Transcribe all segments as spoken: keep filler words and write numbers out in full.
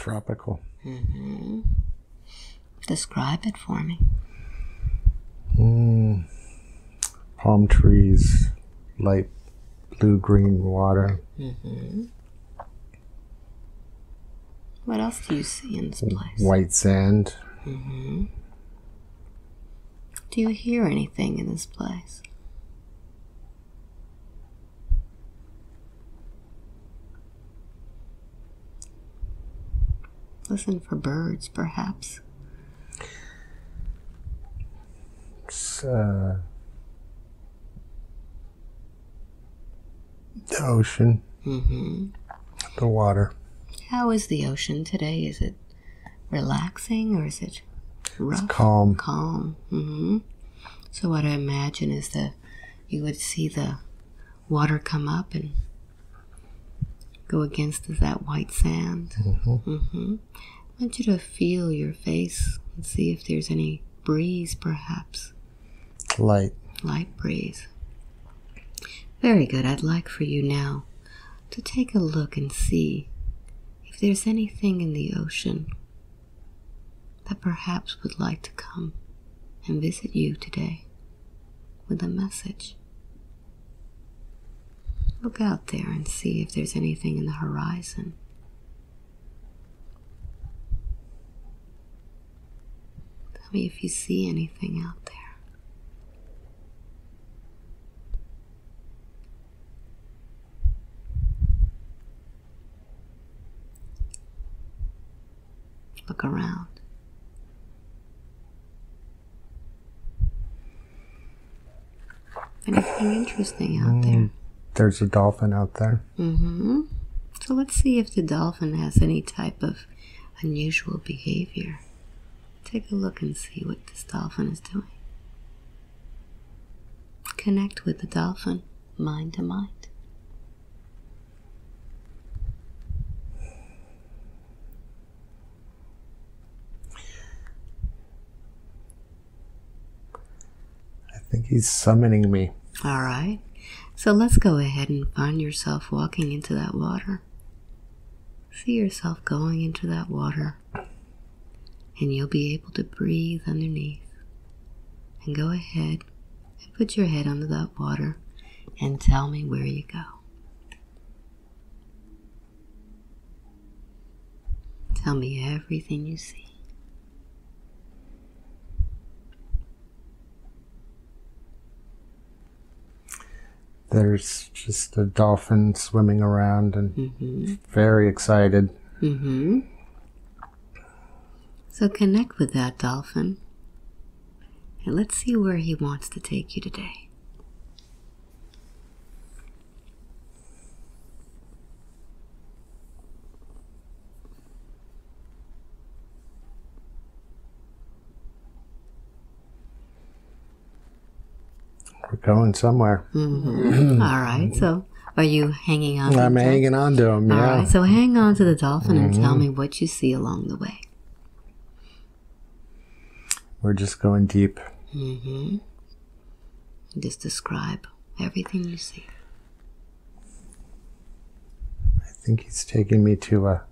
Tropical. Mm-hmm. Describe it for me. Mm. Palm trees, light blue-green water. Mm-hmm. What else do you see in this place? White sand. Mm-hmm. Do you hear anything in this place? Listen for birds, perhaps. It's, uh, the ocean. Mm-hmm. The water. How is the ocean today? Is it relaxing or is it rough? It's calm. Calm. Mm-hmm. So what I imagine is that you would see the water come up and go against that white sand. Mm-hmm. Mm-hmm. I want you to feel your face and see if there's any breeze, perhaps. Light. Light breeze. Very good. I'd like for you now to take a look and see if there's anything in the ocean that perhaps would like to come and visit you today with a message. Look out there and see if there's anything in the horizon. Tell me if you see anything out there. Look around. Anything interesting out there? Mm, there's a dolphin out there. Mm-hmm. So let's see if the dolphin has any type of unusual behavior. Take a look and see what this dolphin is doing. Connect with the dolphin, mind to mind. I think he's summoning me. All right. So let's go ahead and find yourself walking into that water. See yourself going into that water. And you'll be able to breathe underneath. And go ahead and put your head under that water and tell me where you go. Tell me everything you see. There's just a dolphin swimming around and mm-hmm. very excited. Mm-hmm. So connect with that dolphin and let's see where he wants to take you today. We're going somewhere. Mm-hmm. All right. So are you hanging on to I'm hanging on to him, yeah. All right. So hang on to the dolphin mm-hmm. and tell me what you see along the way. We're just going deep. Mm-hmm. Just describe everything you see. I think he's taking me to a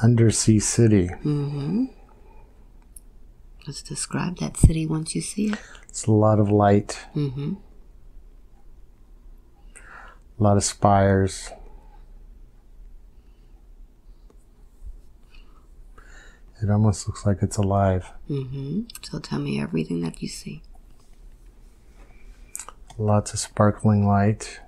undersea city. Mm-hmm. Let's describe that city once you see it. It's a lot of light. Mm-hmm. A lot of spires. It almost looks like it's alive. Mm-hmm. So tell me everything that you see. Lots of sparkling light.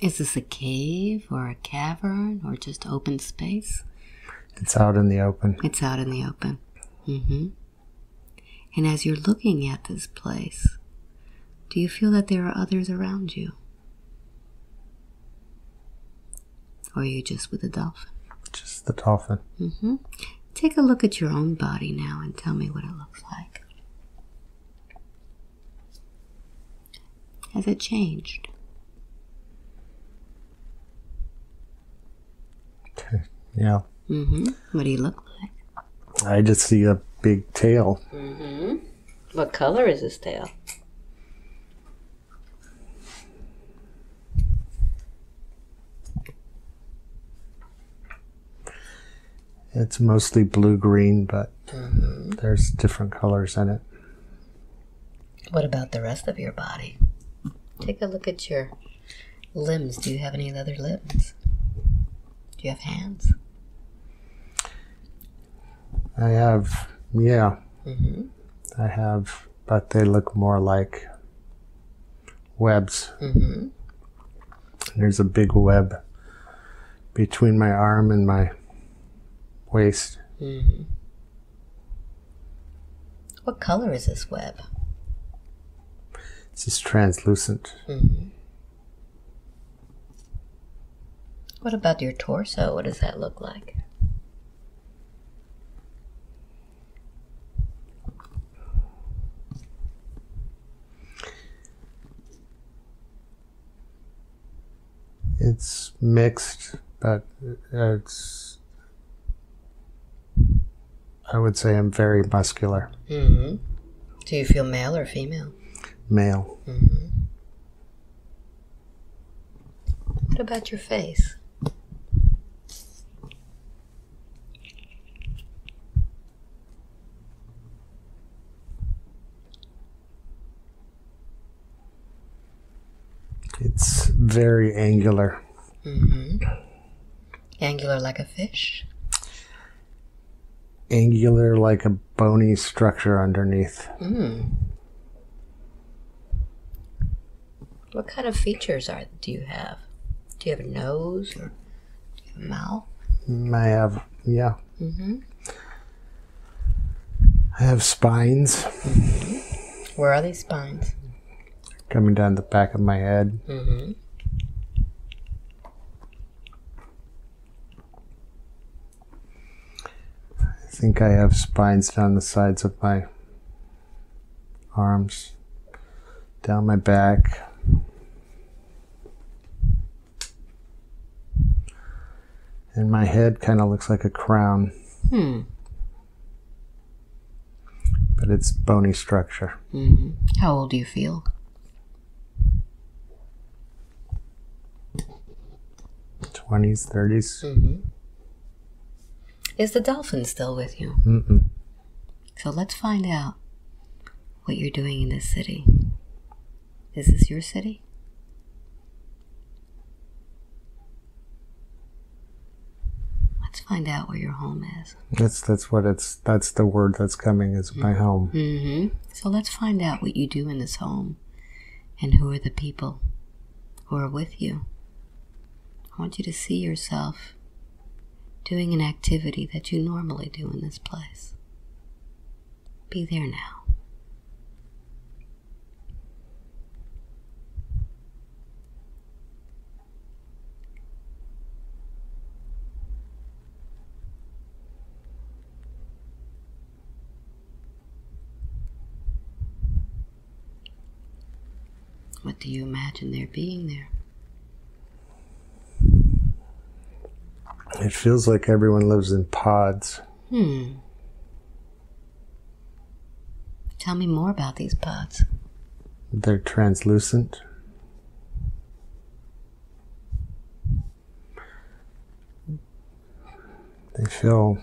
Is this a cave or a cavern or just open space? It's out in the open. It's out in the open. Mm-hmm. And as you're looking at this place, do you feel that there are others around you? Or are you just with the dolphin? Just the dolphin. Mm-hmm. Take a look at your own body now and tell me what it looks like. Has it changed? Yeah. Mm-hmm. What do you look like? I just see a big tail. Mm-hmm. What color is his tail? It's mostly blue-green, but mm-hmm. there's different colors in it. What about the rest of your body? Take a look at your limbs. Do you have any other limbs? Do you have hands? I have, yeah. Mm-hmm. I have, but they look more like webs. Mm-hmm. There's a big web between my arm and my waist. Mm-hmm. What color is this web? It's just translucent. Mm-hmm. What about your torso? What does that look like? It's mixed, but it's, I would say I'm very muscular. Mm-hmm. Do you feel male or female? Male. Mm-hmm. What about your face? It's very angular. Mm-hmm. Angular like a fish? Angular like a bony structure underneath. Mm. What kind of features are do you have? Do you have a nose or do you have a mouth? I have, yeah. Mm-hmm. I have spines. Mm-hmm. Where are these spines? Coming down the back of my head. Mm-hmm. I think I have spines down the sides of my arms, down my back. And my head kind of looks like a crown. Hmm. But it's bony structure. Mm-hmm. How old do you feel? twenties, thirties. Mm-hmm. Is the dolphin still with you? Mm-mm. So let's find out what you're doing in this city. Is this your city? Let's find out where your home is. That's that's what it's that's the word that's coming is mm-hmm. my home. Mm-hmm. So let's find out what you do in this home, and who are the people who are with you. I want you to see yourself doing an activity that you normally do in this place. Be there now. What do you imagine there being there? It feels like everyone lives in pods. Hmm. Tell me more about these pods. They're translucent. They feel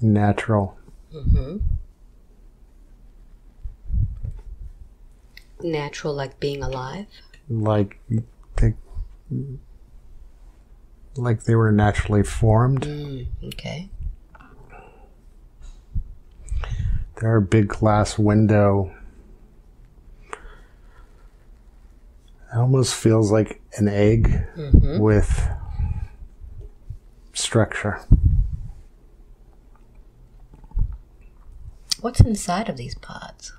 natural. Mm-hmm. Natural, like being alive? Like they, like they were naturally formed. Mm, okay. There are big glass window. It almost feels like an egg mm-hmm. with structure. What's inside of these pods?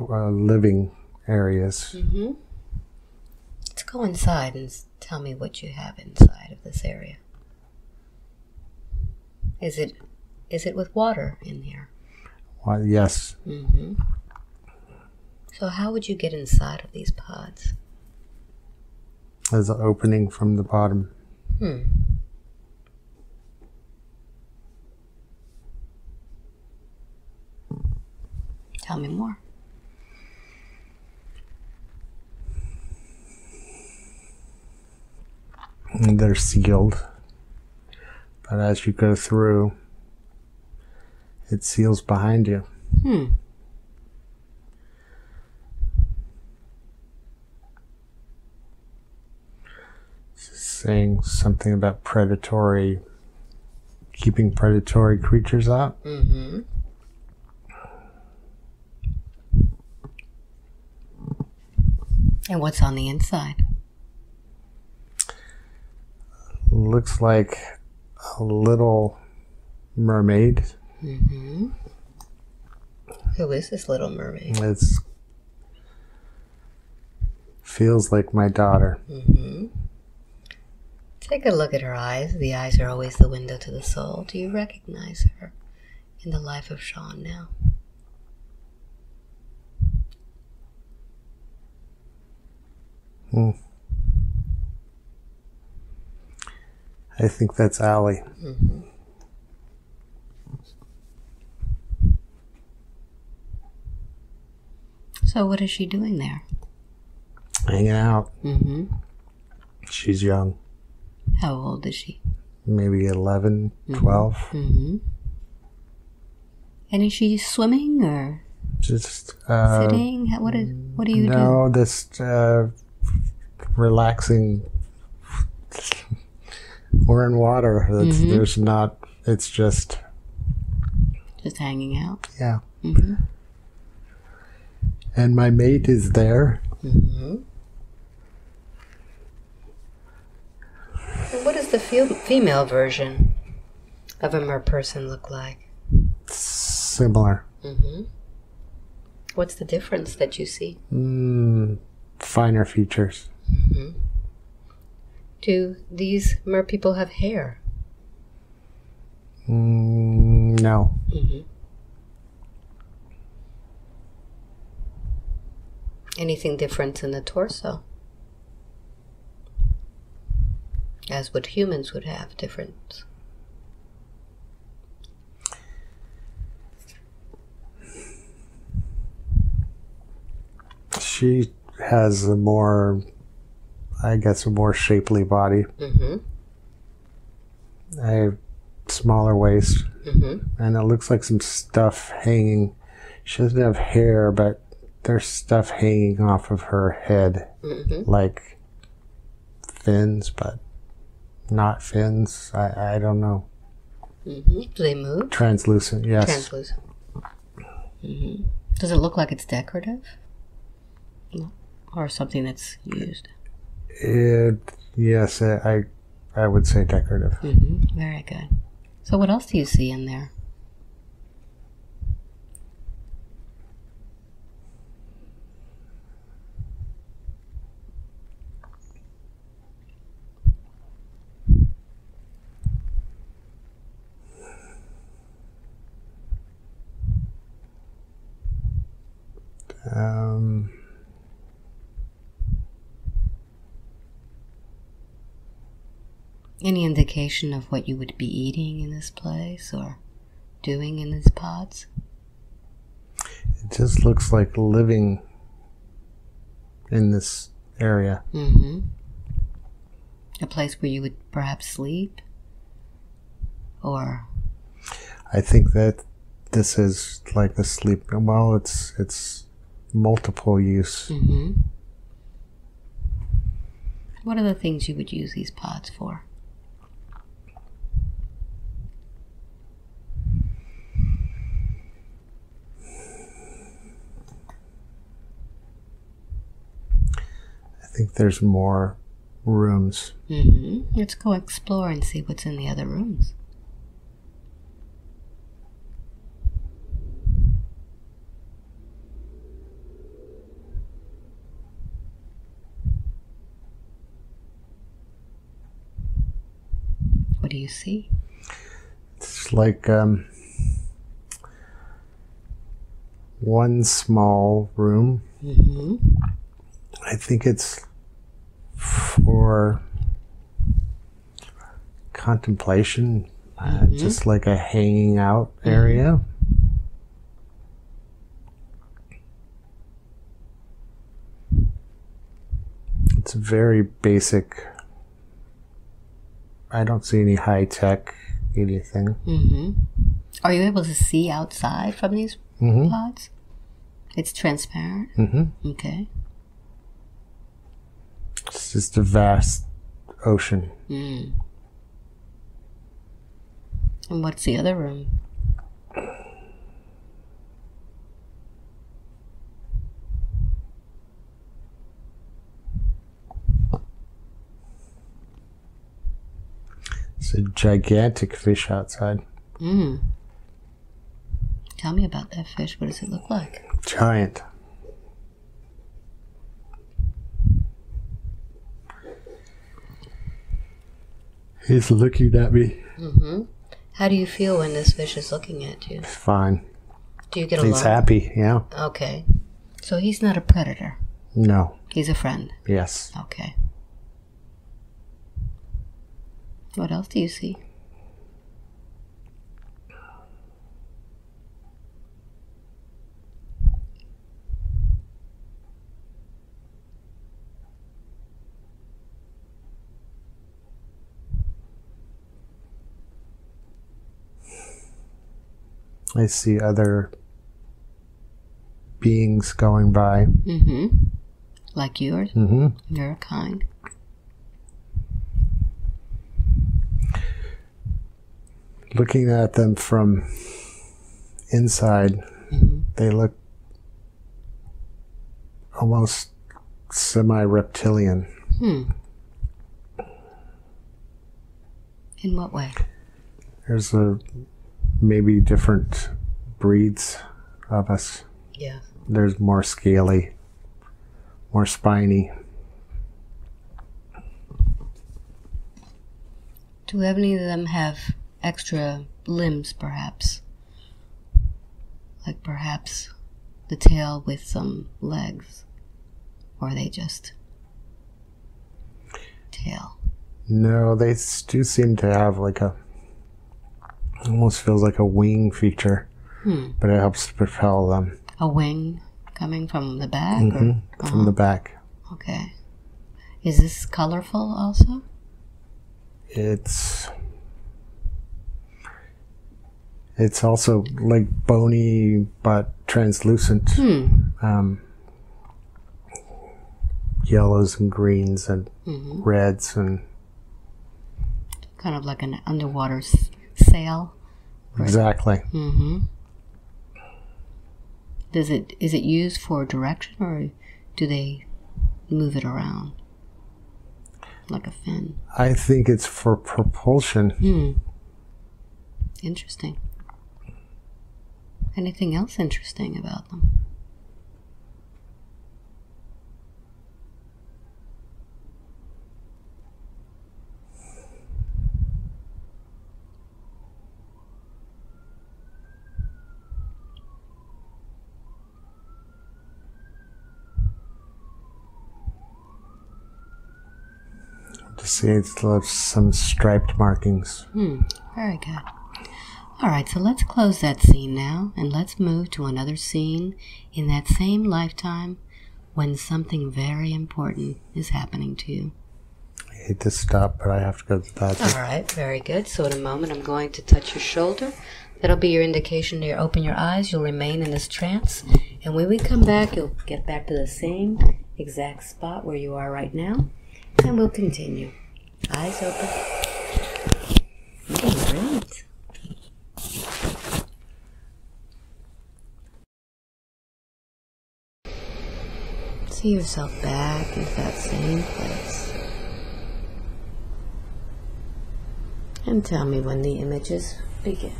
Uh, living areas. Mm-hmm. Let's go inside and tell me what you have inside of this area. Is it is it with water in here? Well, yes. Mm-hmm. So how would you get inside of these pods? There's an opening from the bottom. Hmm. Tell me more. And they're sealed, but as you go through, it seals behind you. Hmm. Saying something about predatory, keeping predatory creatures out. Mm-hmm. And what's on the inside? Looks like a little mermaid. Mm-hmm. Who is this little mermaid? It's feels like my daughter. Mm-hmm. Take a look at her eyes. The eyes are always the window to the soul. Do you recognize her in the life of Sean now? Hmm. I think that's Allie. Mm-hmm. So what is she doing there? Hanging out. Mm-hmm. She's young. How old is she? Maybe eleven, mm-hmm. twelve. Mm-hmm. And is she swimming or just uh, sitting? How, what is? What do you no, do? No, just uh, relaxing. We're in water. That's, mm-hmm. There's not. It's just just hanging out. Yeah. Mm-hmm. And my mate is there. Mm-hmm. And what does the fe female version of a merperson look like? Similar. Mm-hmm. What's the difference that you see? Mm, finer features. Mm-hmm. Do these mer people have hair? Mm, no. Mm-hmm. Anything different in the torso? As what humans would have different. She has a more, I guess, a more shapely body. Mm-hmm. I have smaller waist, mm-hmm. and it looks like some stuff hanging. She doesn't have hair, but there's stuff hanging off of her head, mm-hmm. like fins, but not fins. I, I don't know. Mm-hmm. Do they move? Translucent, yes. Translucent. Mm-hmm. Does it look like it's decorative? No. Or something that's used? It, yes, I, I would say decorative. Mm-hmm. Very good. So what else do you see in there? Um, Any indication of what you would be eating in this place or doing in these pods? It just looks like living in this area. Mm-hmm. A place where you would perhaps sleep? Or? I think that this is like a sleep. Well, it's it's... multiple use. Mm-hmm. What are the things you would use these pods for? I think there's more rooms. Mm-hmm. Let's go explore and see what's in the other rooms. What do you see? It's like um, one small room. Mm-hmm. I think it's for contemplation, uh, mm-hmm. just like a hanging out area. Mm-hmm. It's very basic. I don't see any high tech anything. Mm-hmm. Are you able to see outside from these mm-hmm. pods? It's transparent? Mm-hmm. Okay. It's just a vast ocean. Mm. And what's the other room? It's a gigantic fish outside. Mm. Tell me about that fish. What does it look like? Giant. He's looking at me. Mm-hmm. How do you feel when this fish is looking at you? It's fine. Do you get along? He's happy, yeah. Okay. So he's not a predator? No. He's a friend? Yes. Okay. What else do you see? I see other beings going by. Mm-hmm. Like yours? Mm-hmm. Your kind. Looking at them from inside, mm-hmm. they look almost semi-reptilian. Hmm. In what way? There's a... maybe different breeds of us. Yeah. There's more scaly, more spiny. Do any of them have extra limbs, perhaps? Like perhaps the tail with some legs? Or are they just tail? No, they do seem to have like a... almost feels like a wing feature, hmm. but it helps to propel them. A wing coming from the back? Mm-hmm. or? Uh-huh. From the back. Okay. Is this colorful also? It's... it's also like bony but translucent. Hmm. Um, yellows and greens and mm-hmm. reds and... kind of like an underwater... sail. Exactly. Mm-hmm. Does it, is it used for direction, or do they move it around like a fin? I think it's for propulsion. Hmm. Interesting. Anything else interesting about them? See, it's some striped markings. Hmm, very good. All right, so let's close that scene now, and let's move to another scene in that same lifetime when something very important is happening to you. I hate to stop, but I have to go to the bathroom. All right, very good. So in a moment, I'm going to touch your shoulder. That'll be your indication to open your eyes. You'll remain in this trance, and when we come back, you'll get back to the same exact spot where you are right now. And we'll continue. Eyes open. Great. See yourself back at that same place. And tell me when the images begin.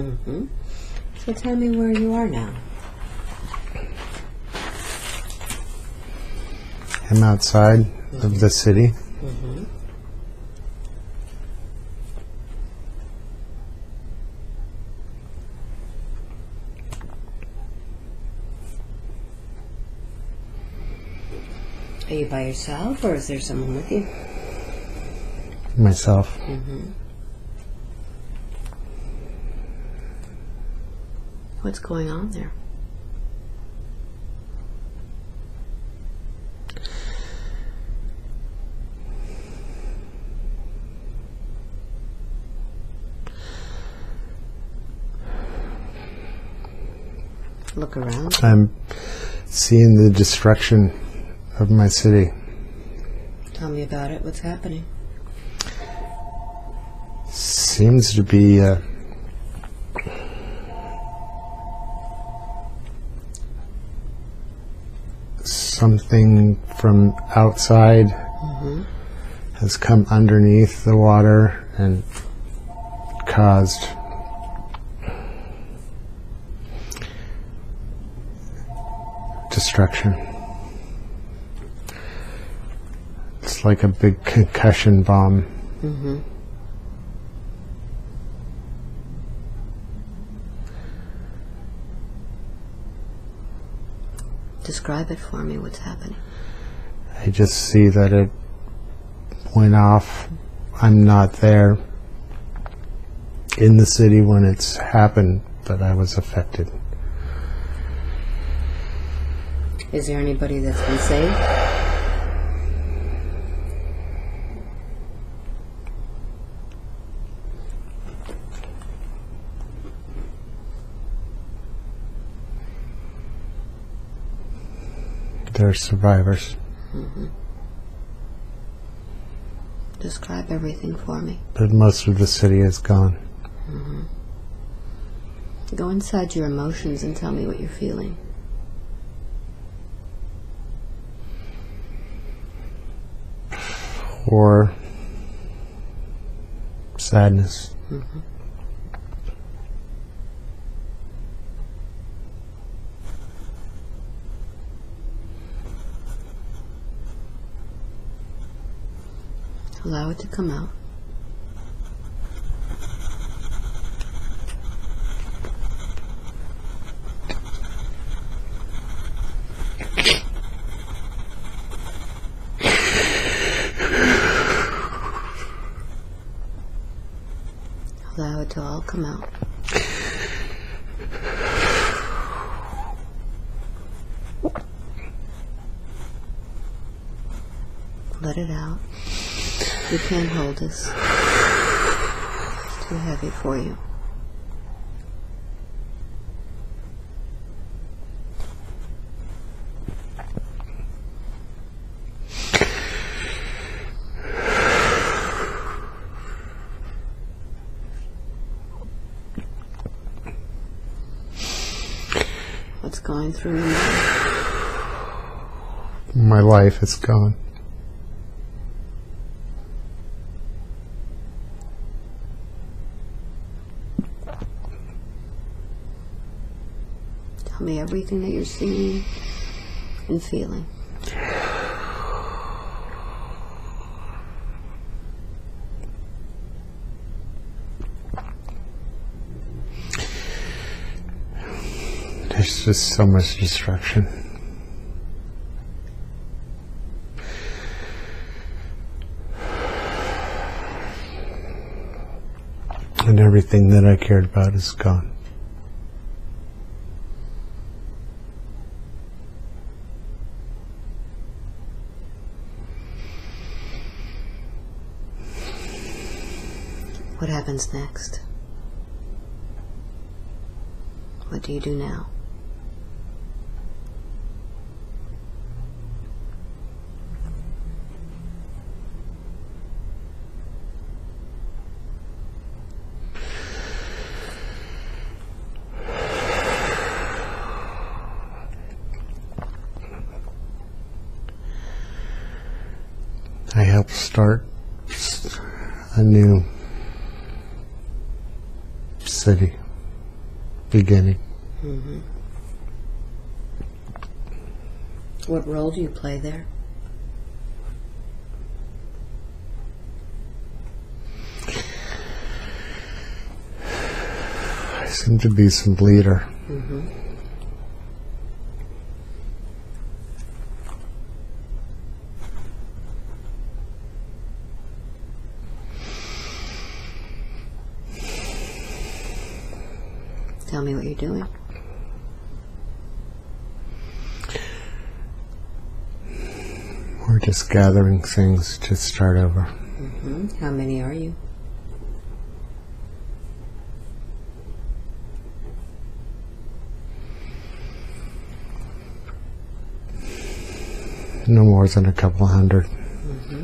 Mm-hmm. So tell me where you are now. I'm outside mm-hmm. of the city. Mm-hmm. Are you by yourself, or is there someone with you? Myself. Mm-hmm. What's going on there? Look around. I'm seeing the destruction of my city. Tell me about it. What's happening? Seems to be uh, something from outside mm-hmm. has come underneath the water and caused destruction. It's like a big concussion bomb. Mm-hmm. Describe it for me. What's happening? I just see that it went off. I'm not there in the city when it's happened, but I was affected. Is there anybody that's been saved? They're survivors. Mm-hmm. Describe everything for me. But most of the city is gone. Mm-hmm. Go inside your emotions and tell me what you're feeling. Or sadness. Mm-hmm. Allow it to come out. Allow it to all come out. Let it out. You can't hold this. It's too heavy for you. What's going through your mind? My life is gone. Me everything that you're seeing and feeling. There's just so much destruction. And everything that I cared about is gone. What happens next? What do you do now? I help start a new city beginning. Mm-hmm. What role do you play there? I seem to be some leader. Mm-hmm. tell me what you're doing. We're just gathering things to start over. Mm-hmm. How many are you? No more than a couple hundred. Mm-hmm.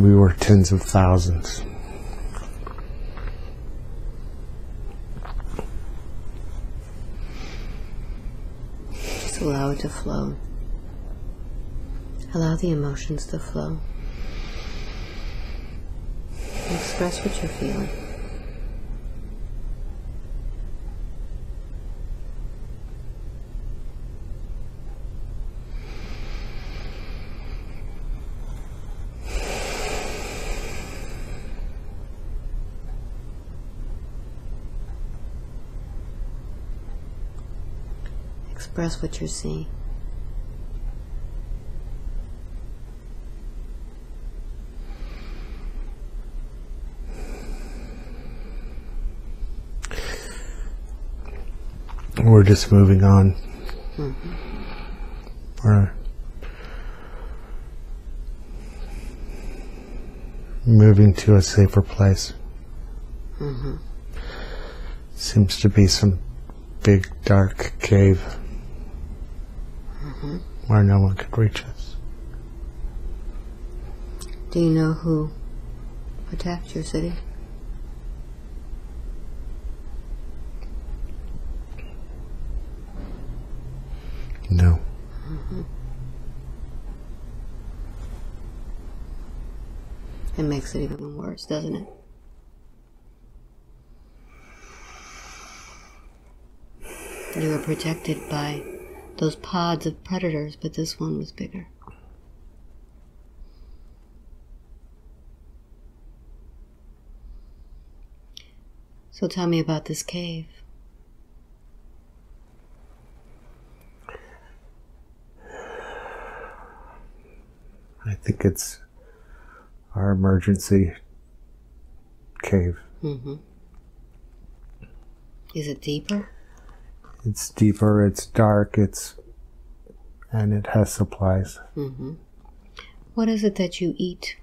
We were tens of thousands. Just allow it to flow. Allow the emotions to flow. Express what you're feeling. Express what you're seeing. We're just moving on. Mm-hmm. We're moving to a safer place. Mm-hmm. Seems to be some big dark cave. Mm-hmm. Where no one could reach us. Do you know who attacked your city? No. Mm-hmm. It makes it even worse, doesn't it? You were protected by those pods of predators, but this one was bigger. So tell me about this cave. I think it's our emergency cave. Mm-hmm. Is it deeper? It's deeper, it's dark, it's, and it has supplies. Mm-hmm. What is it that you eat?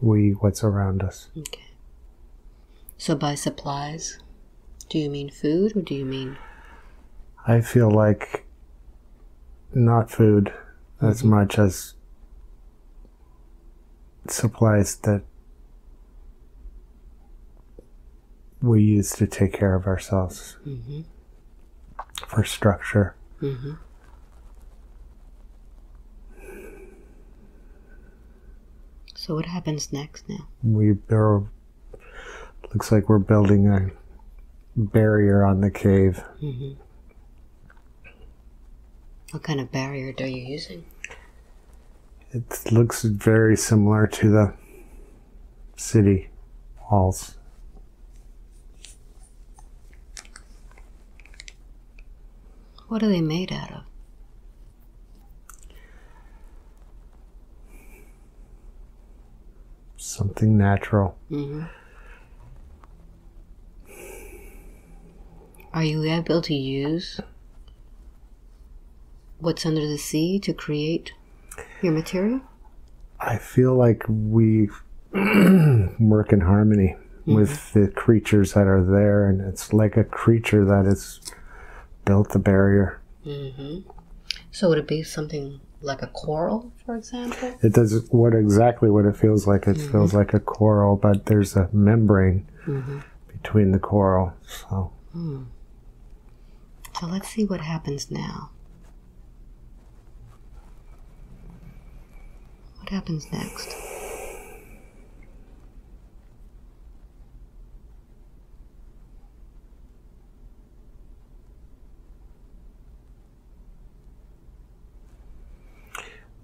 We eat what's around us. Okay. So by supplies, do you mean food or do you mean? I feel like not food mm-hmm. as much as supplies that we use to take care of ourselves mm-hmm. for structure. Mm-hmm. So what happens next now? We are, looks like we're building a barrier on the cave. Mm-hmm. What kind of barrier are you using? It looks very similar to the city walls. What are they made out of? Something natural. Mm-hmm. Are you able to use what's under the sea to create your material? I feel like we work in harmony mm-hmm. with the creatures that are there, and it's like a creature that has built the barrier. Mm-hmm. So would it be something like a coral, for example? It does what exactly what it feels like. It mm-hmm. feels like a coral, but there's a membrane mm-hmm. between the coral. So. Mm. So let's see what happens now. What happens next?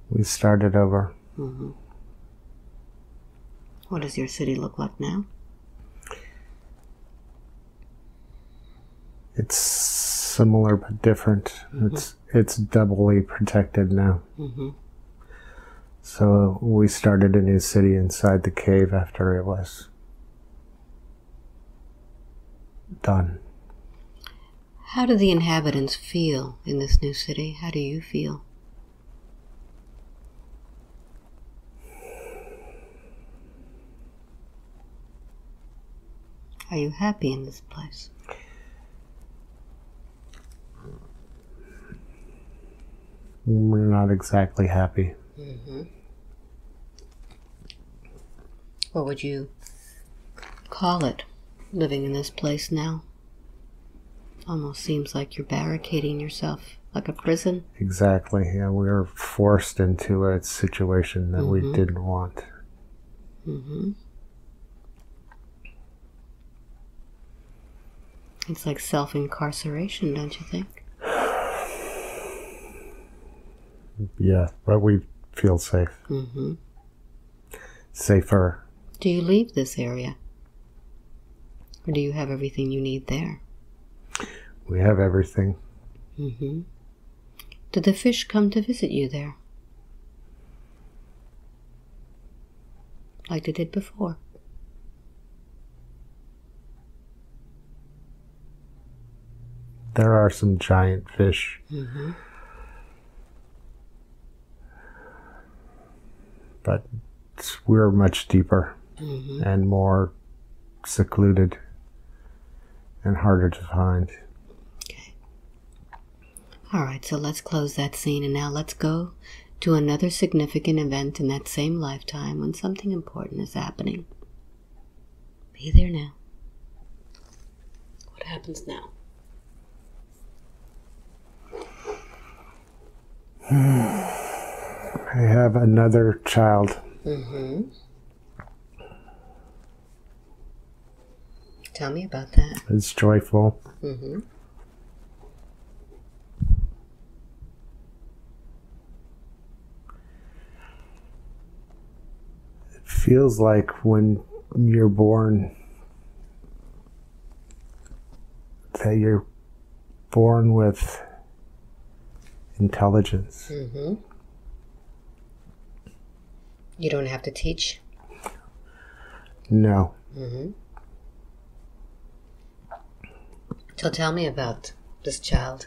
We started over. Mm-hmm. What does your city look like now? It's similar but different. Mm-hmm. It's it's doubly protected now. Mm-hmm. So we started a new city inside the cave after it was done. How do the inhabitants feel in this new city? How do you feel? Are you happy in this place? We're not exactly happy. Mm-hmm. What would you call it, living in this place now? Almost seems like you're barricading yourself, like a prison. Exactly, yeah. We were forced into a situation that mm-hmm. we didn't want. Mm-hmm. It's like self-incarceration, don't you think? Yeah, but we feel safe. Mm-hmm. Safer. Do you leave this area? Or do you have everything you need there? We have everything. Mm-hmm. Did the fish come to visit you there? Like they did before? There are some giant fish. Mm-hmm. But we're much deeper mm-hmm. and more secluded and harder to find. Okay. All right, so let's close that scene, and now let's go to another significant event in that same lifetime when something important is happening. Be there now. What happens now? I have another child. Mm-hmm. Tell me about that. It's joyful. Mm-hmm. It feels like when you're born, that you're born with intelligence. Mm-hmm. You don't have to teach? No. Mm-hmm. So tell me about this child.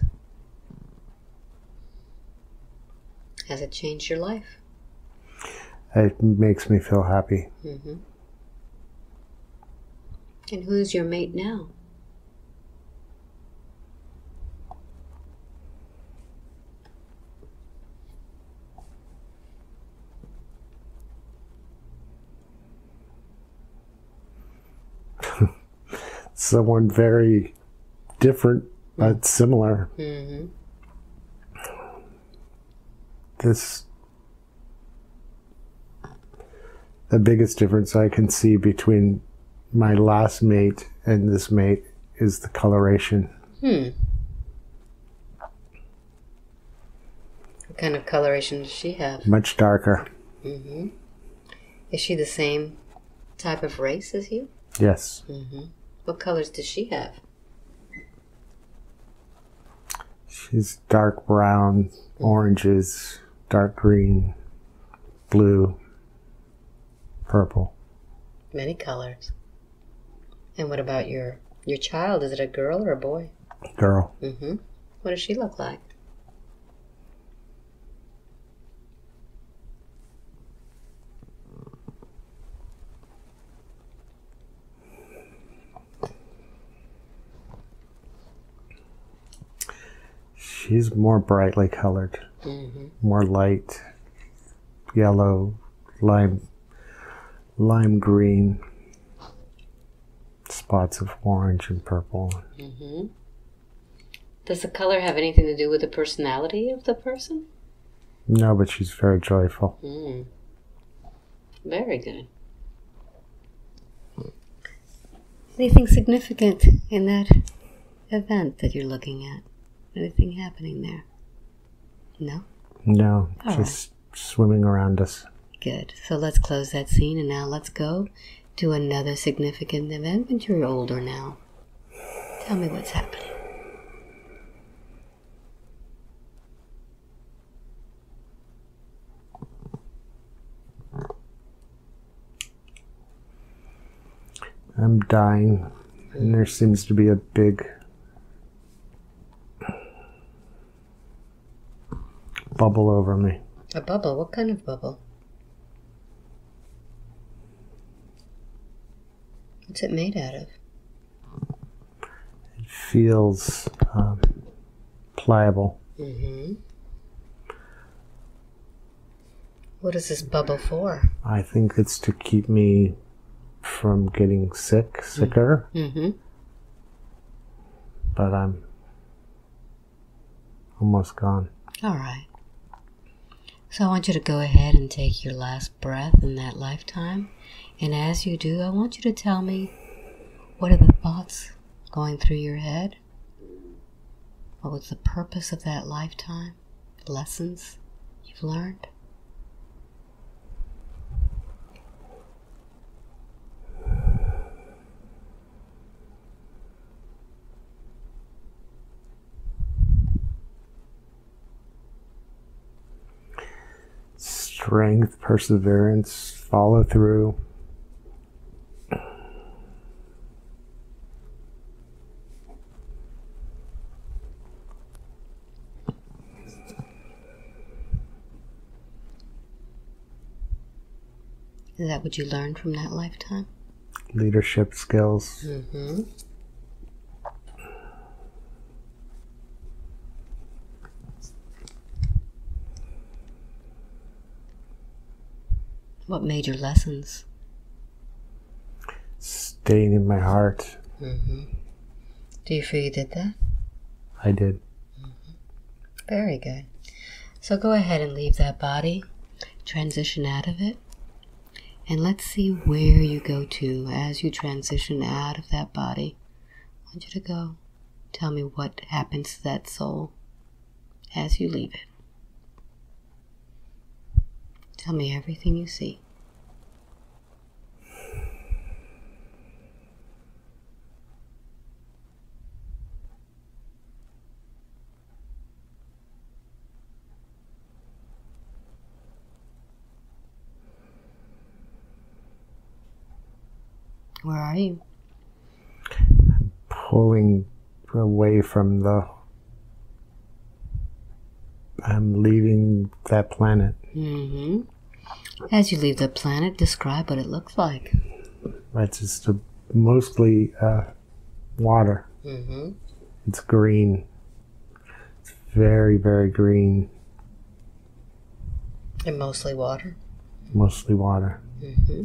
Has it changed your life? It makes me feel happy. Mm-hmm. And who's your mate now? Someone very different, but similar. Mm-hmm. This, the biggest difference I can see between my last mate and this mate is the coloration. Hmm. What kind of coloration does she have? Much darker. Mm-hmm. Is she the same type of race as you? Yes. Mm-hmm. What colors does she have? She's dark brown, oranges, dark green, blue, purple. Many colors. And what about your your child? Is it a girl or a boy? Girl. Mm-hmm. What does she look like? She's more brightly colored, mm-hmm. more light, yellow, lime, lime green, spots of orange and purple. Mm-hmm. Does the color have anything to do with the personality of the person? No, but she's very joyful. Mm. Very good. Anything significant in that event that you're looking at? Anything happening there? No? No, all just right. Swimming around us. Good. So let's close that scene, and now let's go to another significant event, but you're older now. Tell me what's happening. I'm dying, and there seems to be a big bubble over me. A bubble? What kind of bubble? What's it made out of? It feels um, pliable. Mm-hmm. What is this bubble for? I think it's to keep me from getting sick, sicker. Mm-hmm. But I'm almost gone. All right. So I want you to go ahead and take your last breath in that lifetime. And as you do, I want you to tell me, what are the thoughts going through your head? What was the purpose of that lifetime? Lessons you've learned? Strength, perseverance, follow through. Is that what you learned from that lifetime? Leadership skills. Mm-hmm. What major lessons? Staying in my heart. Mm-hmm. Do you feel you did that? I did. Mm-hmm. Very good. So go ahead and leave that body, transition out of it, and let's see where you go to as you transition out of that body. I want you to go. Tell me what happens to that soul as you leave it. Tell me everything you see. Where are you? I'm pulling away from the... I'm leaving that planet. Mm-hmm. As you leave the planet, describe what it looks like. It's just a, mostly uh, water. Mm-hmm. It's green. It's very, very green. And mostly water? Mostly water. Mm-hmm.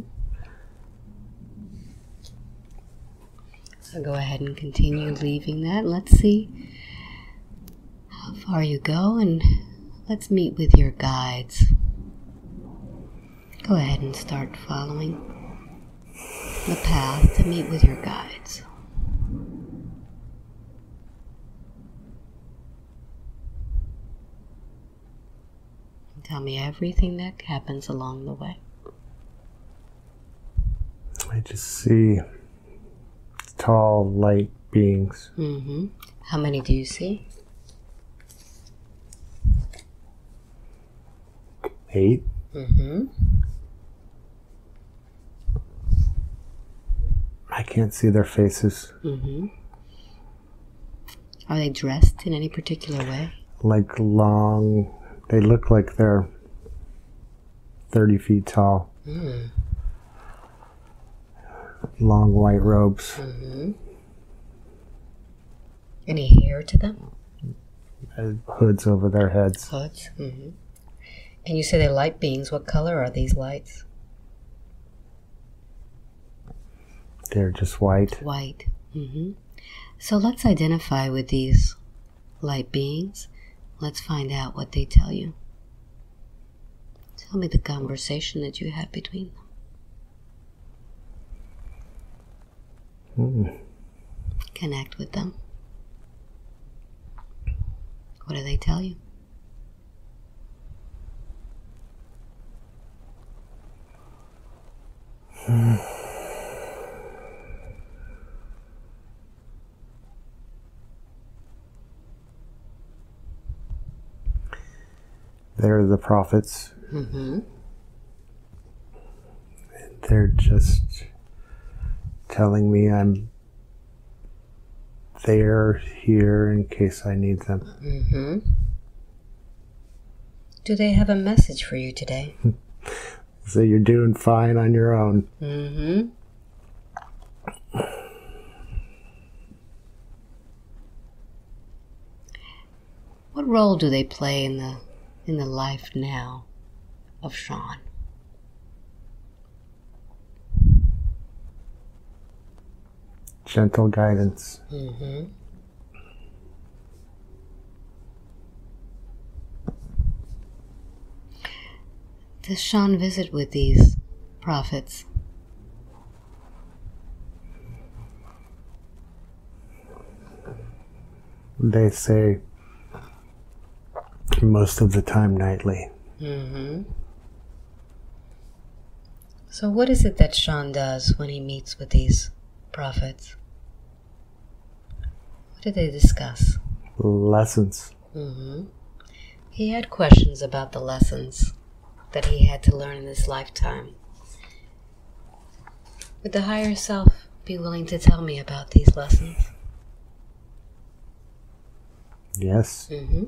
So go ahead and continue leaving that. Let's see how far you go, and let's meet with your guides. Go ahead and start following the path to meet with your guides. And tell me everything that happens along the way. I just see tall, light beings. Mm-hmm. How many do you see? Eight. Mm-hmm. I can't see their faces. Mm-hmm. Are they dressed in any particular way? Like long, they look like they're thirty feet tall. Mm. Long white robes. Mm-hmm. Any hair to them? Uh, hoods over their heads. Hoods? Mm-hmm. And you say they're light beings. What color are these lights? They're just white. White. Mm-hmm. So let's identify with these light beings. Let's find out what they tell you. Tell me the conversation that you had between them. Mm. Connect with them. What do they tell you? Mm. They're the prophets. Mm-hmm. They're just telling me I'm there, here, in case I need them. Mm-hmm. Do they have a message for you today? So you're doing fine on your own. Mm-hmm. What role do they play in the in the life now of Sean? Gentle guidance. Mm-hmm. Does Sean visit with these prophets? They say most of the time nightly. Mm-hmm. So what is it that Sean does when he meets with these prophets? What do they discuss? Lessons. Mm-hmm. He had questions about the lessons that he had to learn in this lifetime. Would the higher self be willing to tell me about these lessons? Yes. Mm-hmm.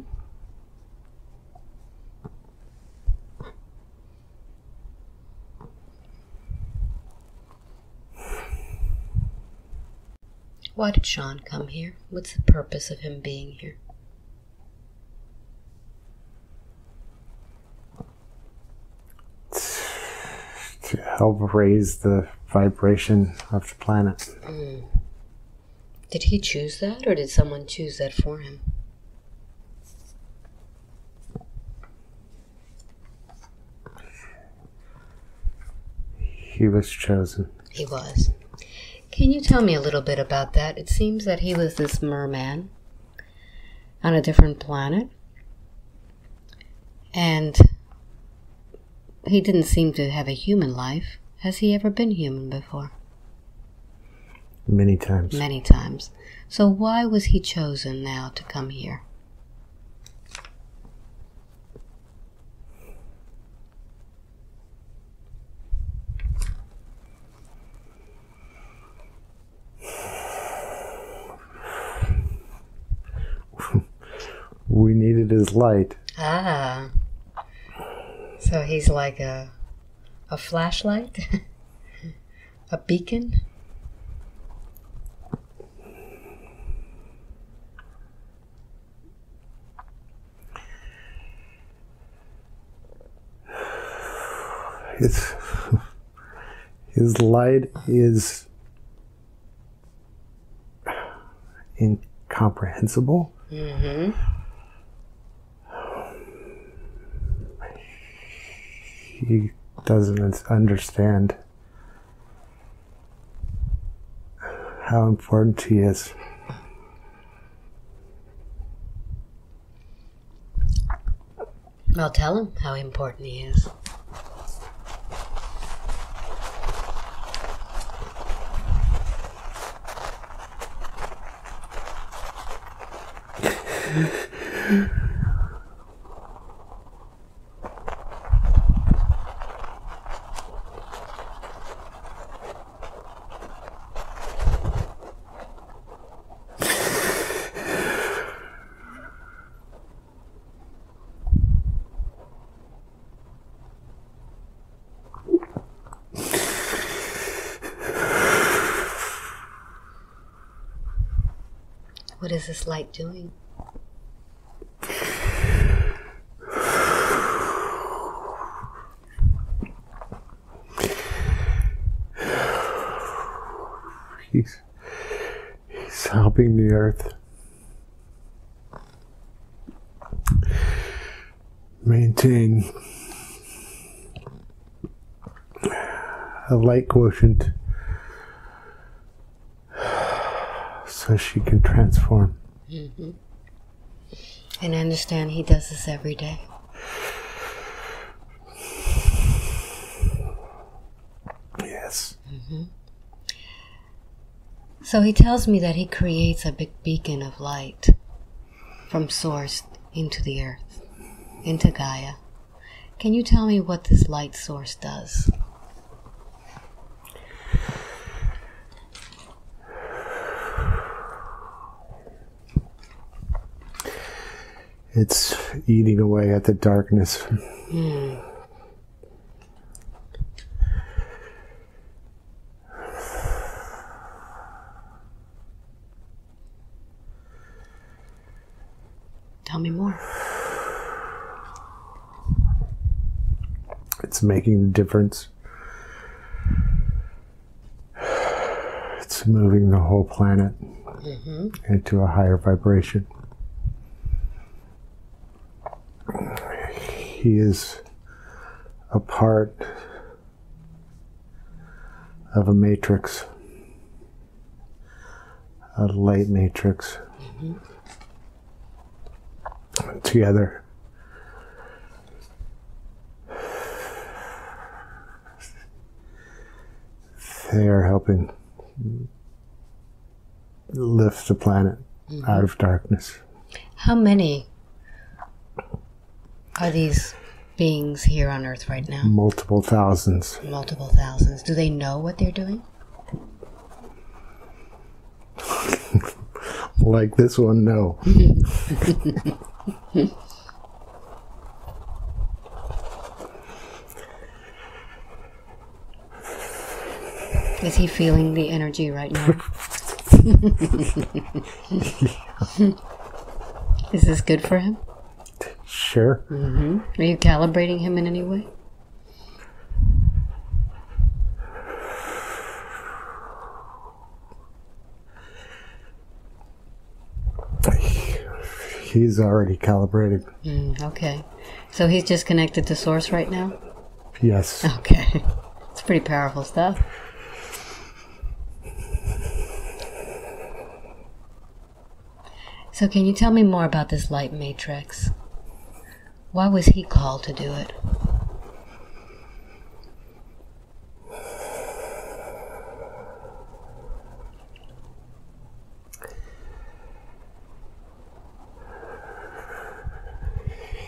Why did Sean come here? What's the purpose of him being here? To help raise the vibration of the planet. Mm. Did he choose that, or did someone choose that for him? He was chosen. He was. Can you tell me a little bit about that? It seems that he was this merman on a different planet, and he didn't seem to have a human life. Has he ever been human before? Many times. Many times. So why was he chosen now to come here? We needed his light. Ah. So he's like a a flashlight? A beacon? It's, his light is incomprehensible. Mm-hmm. He doesn't understand how important he is. I'll tell him how important he is. What is this light doing? He's, he's helping the earth maintain a light quotient, so she can transform. Mm-hmm. And I understand he does this every day. Yes. Mm-hmm. So he tells me that he creates a big beacon of light from source into the earth, into Gaia. Can you tell me what this light source does? It's eating away at the darkness. Mm. Tell me more. It's making a difference. It's moving the whole planet mm-hmm. into a higher vibration. He is a part of a matrix, a light matrix. Mm-hmm. Together, they are helping lift the planet mm-hmm. out of darkness. How many are these beings here on Earth right now? Multiple thousands. Multiple thousands. Do they know what they're doing? Like this one, no. Is he feeling the energy right now? Is this good for him? Sure. Mm-hmm. Are you calibrating him in any way? He's already calibrated. Mm, okay. So he's just connected to source right now? Yes. Okay. It's pretty powerful stuff. So can you tell me more about this light matrix? Why was he called to do it?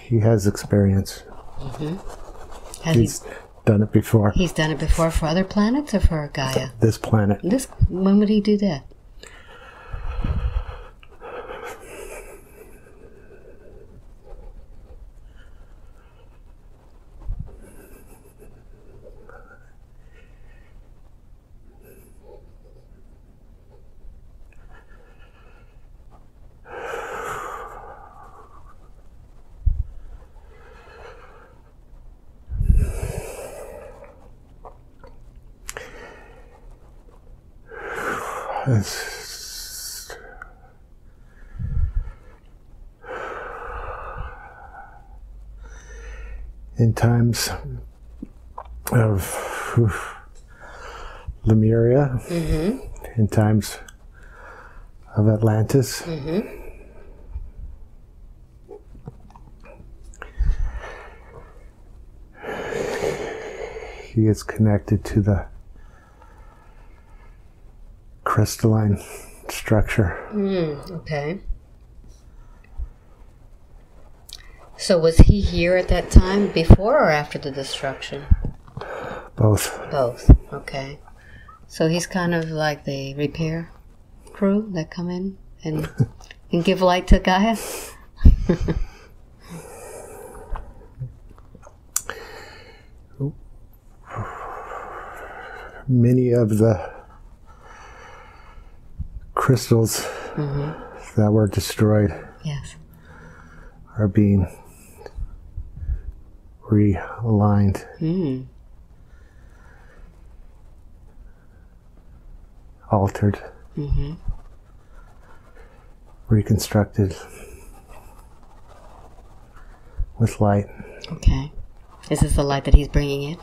He has experience. Mm-hmm. has he's he, done it before. He's done it before for other planets or for Gaia? This planet. This, when would he do that? It's in times of oof, Lemuria, mm-hmm. in times of Atlantis, mm-hmm. he is connected to the crystalline structure. Mm, okay. So was he here at that time before or after the destruction? Both. Both. Okay. So he's kind of like the repair crew that come in and, and give light to Gaia? Many of the crystals mm-hmm. that were destroyed yes. are being realigned. Mm. Altered. Mm-hmm. Reconstructed. With light. Okay. Is this the light that he's bringing in?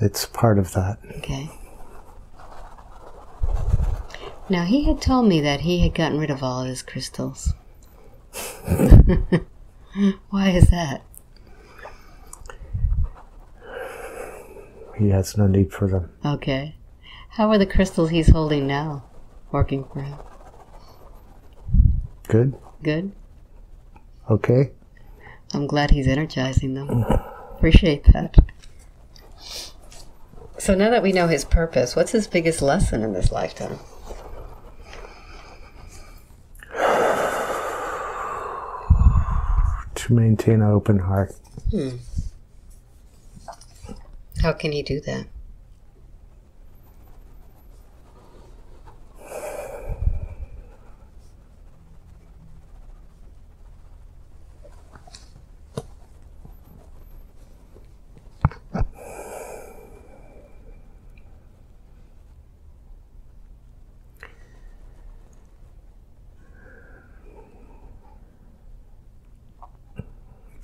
It's part of that. Okay. Now, he had told me that he had gotten rid of all of his crystals. Why is that? He has no need for them. Okay. How are the crystals he's holding now working for him? Good. Good? Okay. I'm glad he's energizing them. appreciate that. So now that we know his purpose, what's his biggest lesson in this lifetime? To maintain an open heart. Hmm. How can he do that?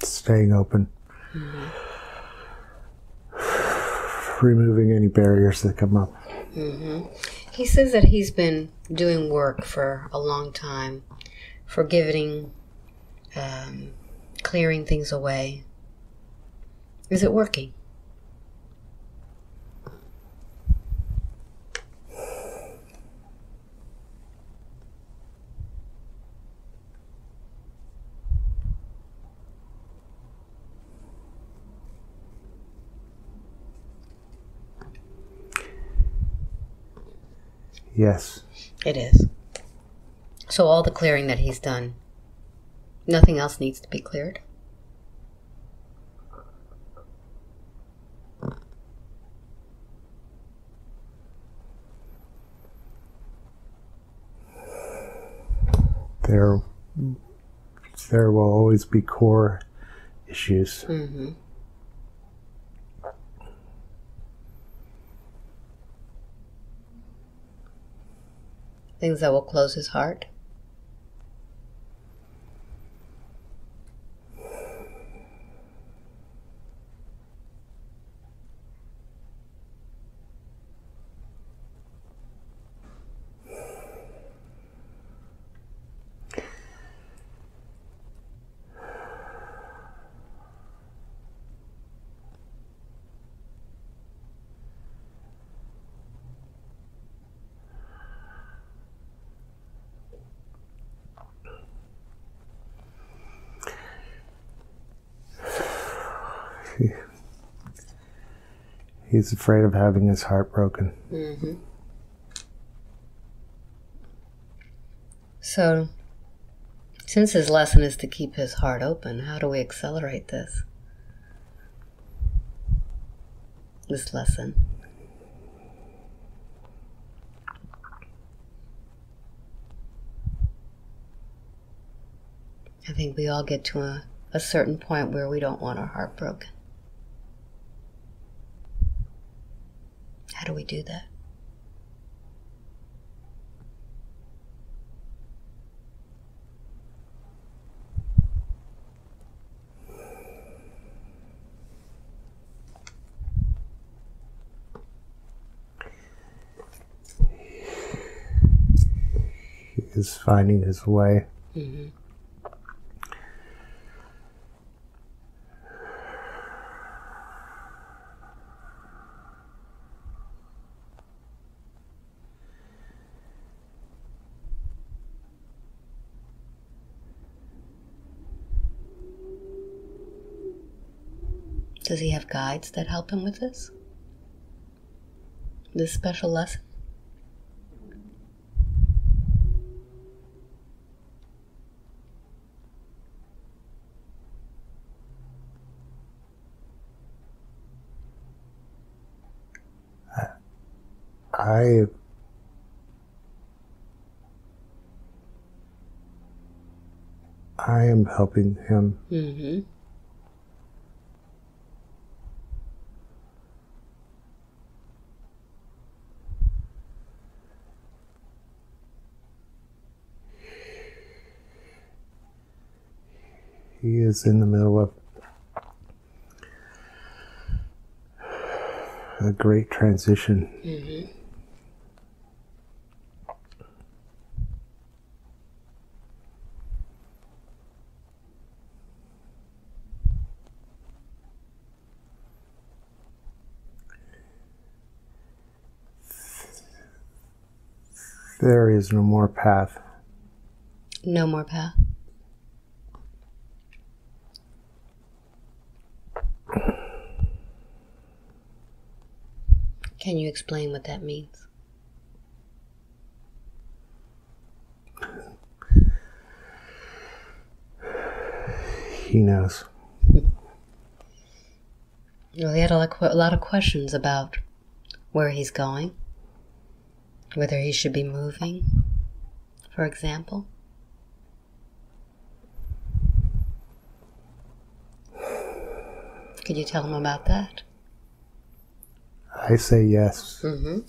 Staying open, mm-hmm. removing any barriers that come up. Mm-hmm. He says that he's been doing work for a long time, forgiving, um, clearing things away. Is it working? Yes. It is. So all the clearing that he's done, nothing else needs to be cleared? There, there will always be core issues. Mm-hmm. Things that will close his heart. He's afraid of having his heart broken. Mm-hmm. So, since his lesson is to keep his heart open, how do we accelerate this? This lesson. I think we all get to a, a certain point where we don't want our heart broken. How do we do that? He's finding his way. Mm-hmm. Does he have guides that help him with this? This special lesson? I, I I am helping him. Mm-hmm. He is in the middle of a great transition. Mm-hmm. There is no more path. No more path. Can you explain what that means? He knows. Well, he had a lot of questions about where he's going, whether he should be moving, for example. Could you tell him about that? I say yes. Mm-hmm.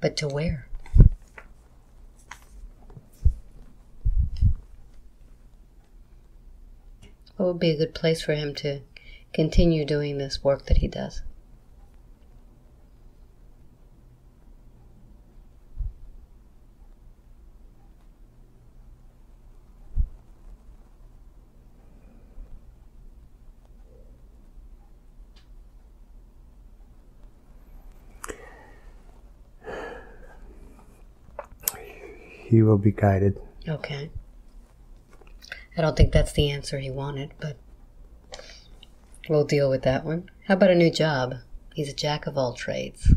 But to where? What would be a good place for him to continue doing this work that he does? He will be guided. Okay. I don't think that's the answer he wanted, but we'll deal with that one. How about a new job? He's a jack of all trades.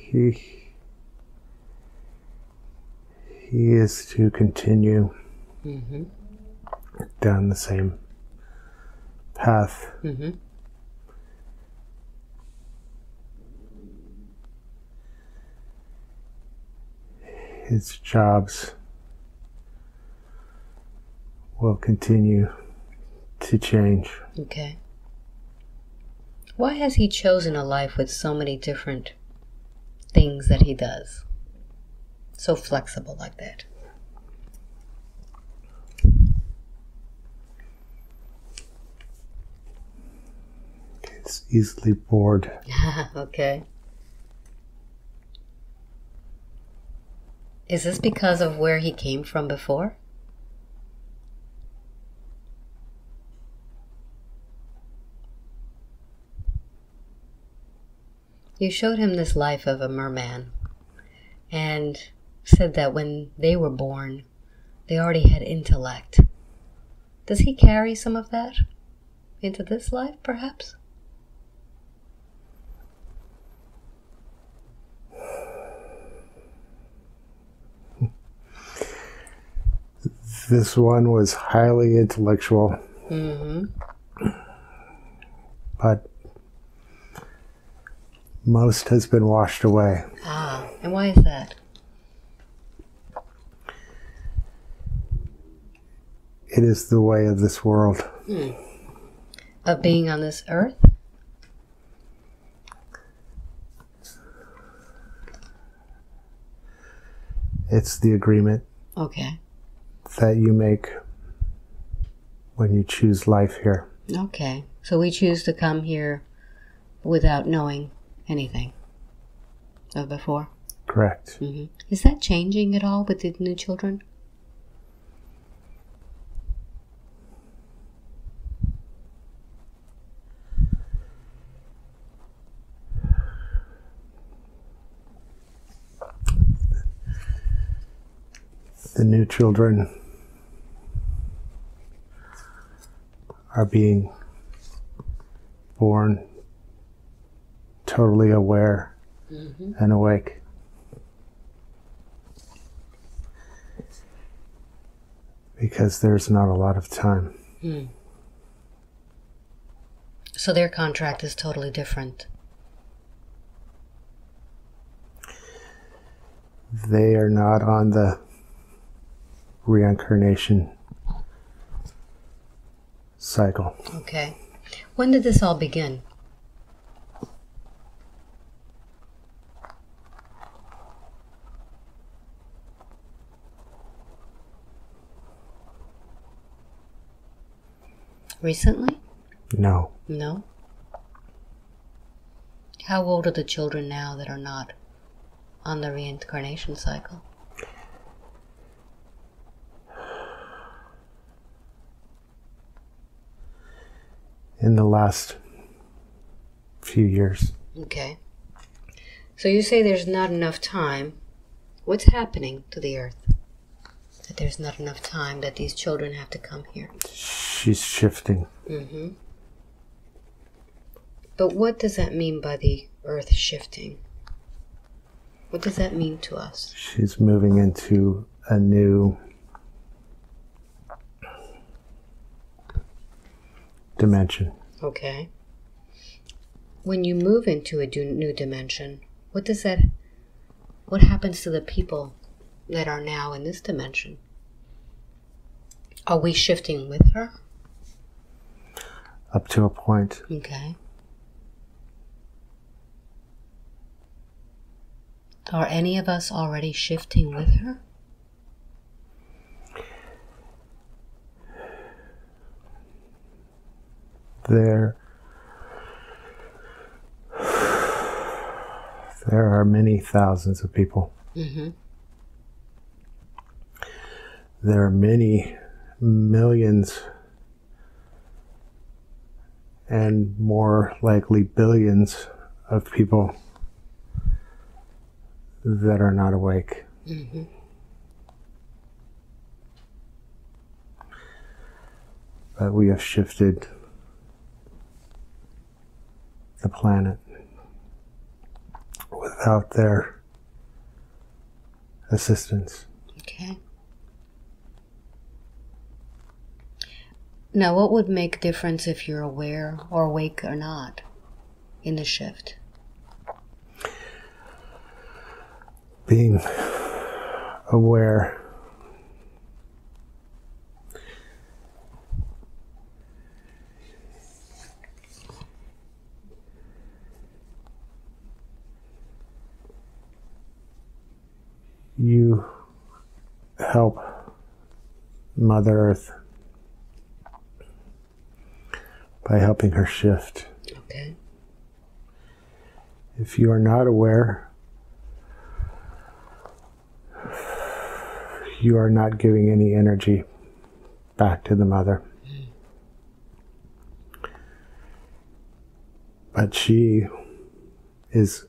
He... He is to continue mm-hmm. down the same path. Mm-hmm. His jobs will continue to change. Okay. Why has he chosen a life with so many different things that he does? So flexible like that. It's easily bored. Okay. Is this because of where he came from before? You showed him this life of a merman and said that when they were born, they already had intellect. Does he carry some of that into this life, perhaps? This one was highly intellectual. Mm-hmm. But most has been washed away. Ah, and why is that? It is the way of this world. Hmm. Of being on this earth? It's the agreement. Okay. That you make when you choose life here. Okay. So we choose to come here without knowing anything of before? Correct. Mm-hmm. Is that changing at all with the new children? The new children are being born totally aware mm-hmm. and awake. Because there's not a lot of time. Mm. So their contract is totally different. They are not on the reincarnation cycle. Okay. When did this all begin? Recently? No. No? How old are the children now that are not on the reincarnation cycle? in the last few years. Okay. So you say there's not enough time. What's happening to the earth? That there's not enough time, that these children have to come here. She's shifting. Mm-hmm. But what does that mean by the earth shifting? What does that mean to us? She's moving into a new dimension. Okay. When you move into a new dimension, what does that, what happens to the people that are now in this dimension? Are we shifting with her? Up to a point. Okay. Are any of us already shifting with her? There, there are many thousands of people. Mm-hmm. There are many millions and more likely billions of people that are not awake. Mm-hmm. But we have shifted the planet without their assistance. Okay. Now, what would make difference if you're aware or awake or not in the shift? Being aware you help Mother Earth by helping her shift. Okay. If you are not aware, you are not giving any energy back to the mother. Mm. But she is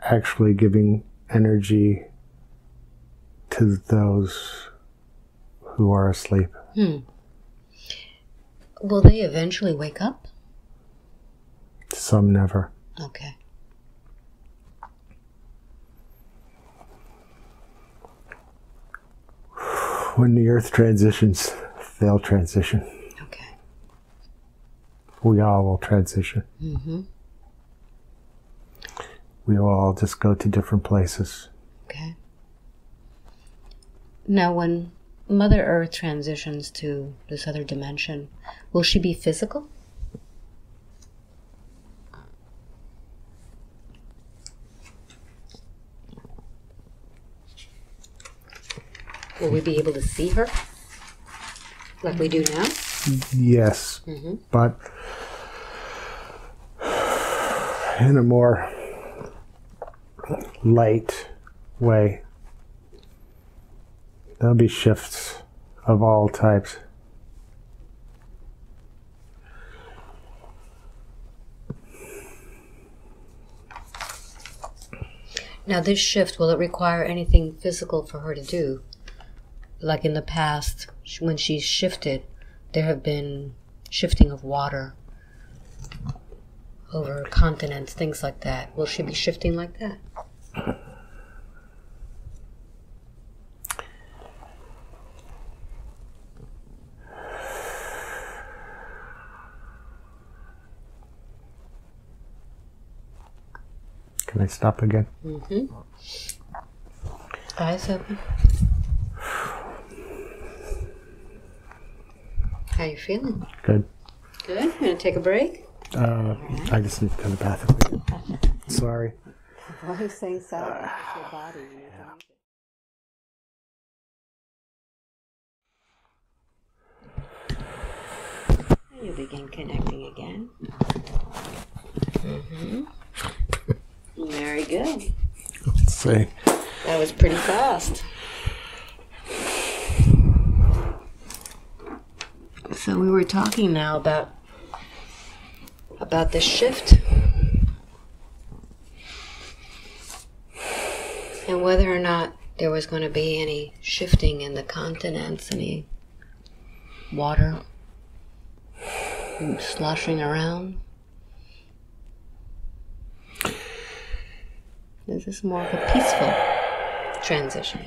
actually giving energy to those who are asleep. Hmm. Will they eventually wake up? Some never. Okay. When the earth transitions, they'll transition. Okay. We all will transition. Mm-hmm. We will all just go to different places. Okay. Now, when Mother Earth transitions to this other dimension, will she be physical? Will we be able to see her like we do now? Yes, mm-hmm. But in a more light way. There'll be shifts of all types. Now this shift, will it require anything physical for her to do? Like in the past, when she's shifted, there have been shifting of water over continents, things like that. Will she be shifting like that? Can I stop again? Mm-hmm. Eyes open. How you feeling? Good. Good? You want to take a break? Uh, right. I just need to go to the bathroom. Sorry. Well, he's saying silence uh, your body. Yeah. And you begin connecting again. Mm-hmm. Very good. Let's see. That was pretty fast. So we were talking now about about this shift and whether or not there was going to be any shifting in the continents, any water sloshing around. Is this more of a peaceful transition?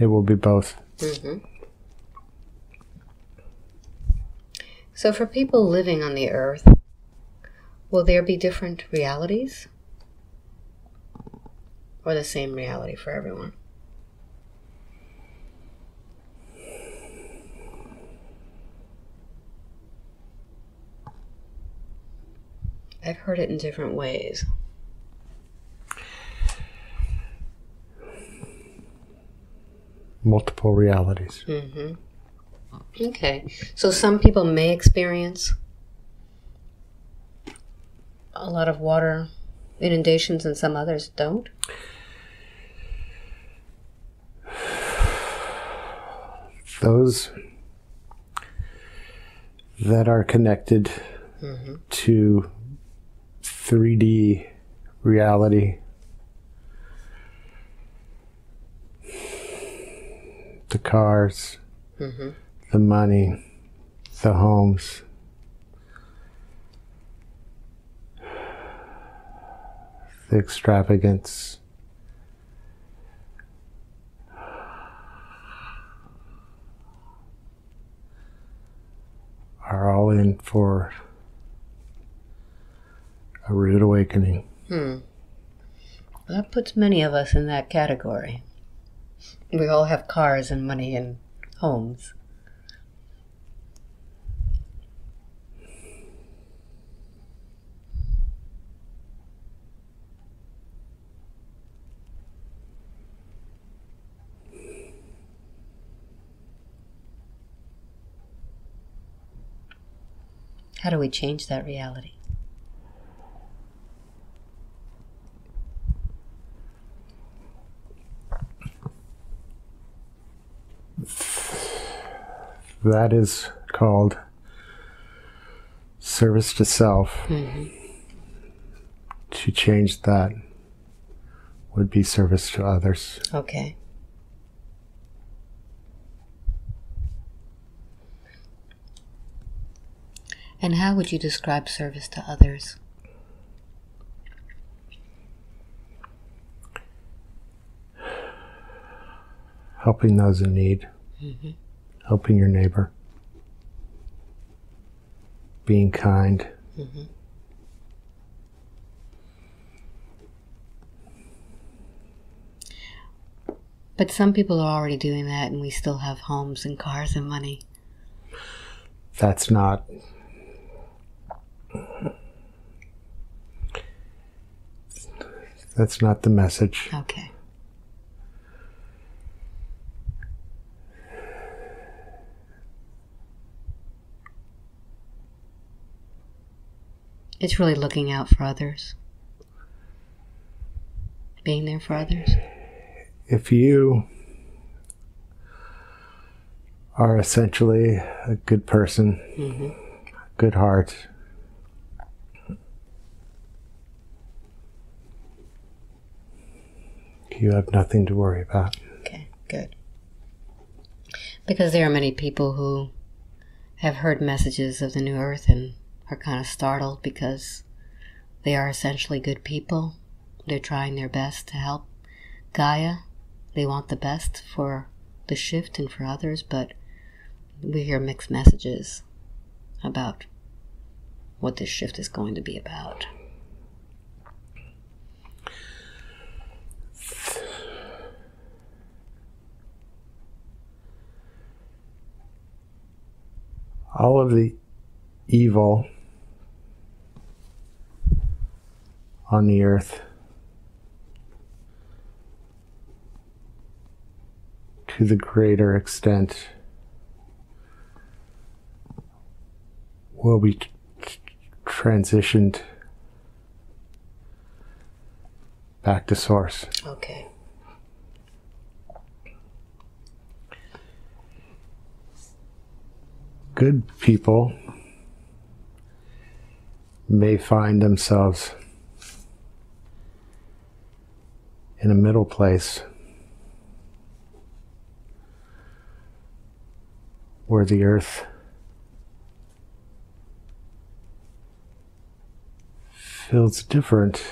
It will be both. Mm-hmm. So for people living on the earth, will there be different realities? Or the same reality for everyone? I've heard it in different ways. Multiple realities. Mm-hmm. Okay, so some people may experience a lot of water inundations and some others don't? Those that are connected mm-hmm. to three D reality, the cars, mm-hmm. the money, the homes, the extravagance, are all in for a rude awakening. Hmm. That puts many of us in that category. We all have cars and money and homes. How do we change that reality? That is called service to self. Mm-hmm. To change that would be service to others. Okay. And how would you describe service to others? Helping those in need. Mm-hmm. Helping your neighbor, being kind. Mm-hmm. But some people are already doing that and we still have homes and cars and money. That's not... That's not the message. Okay. It's really looking out for others, being there for others. If you are essentially a good person, mm-hmm. good heart, you have nothing to worry about. Okay, good. Because there are many people who have heard messages of the New Earth and are kind of startled because they are essentially good people. They're trying their best to help Gaia. They want the best for the shift and for others, but we hear mixed messages about what this shift is going to be about. All of the evil on the earth to the greater extent will be transitioned back to source. Okay. Good people may find themselves in a middle place where the earth feels different,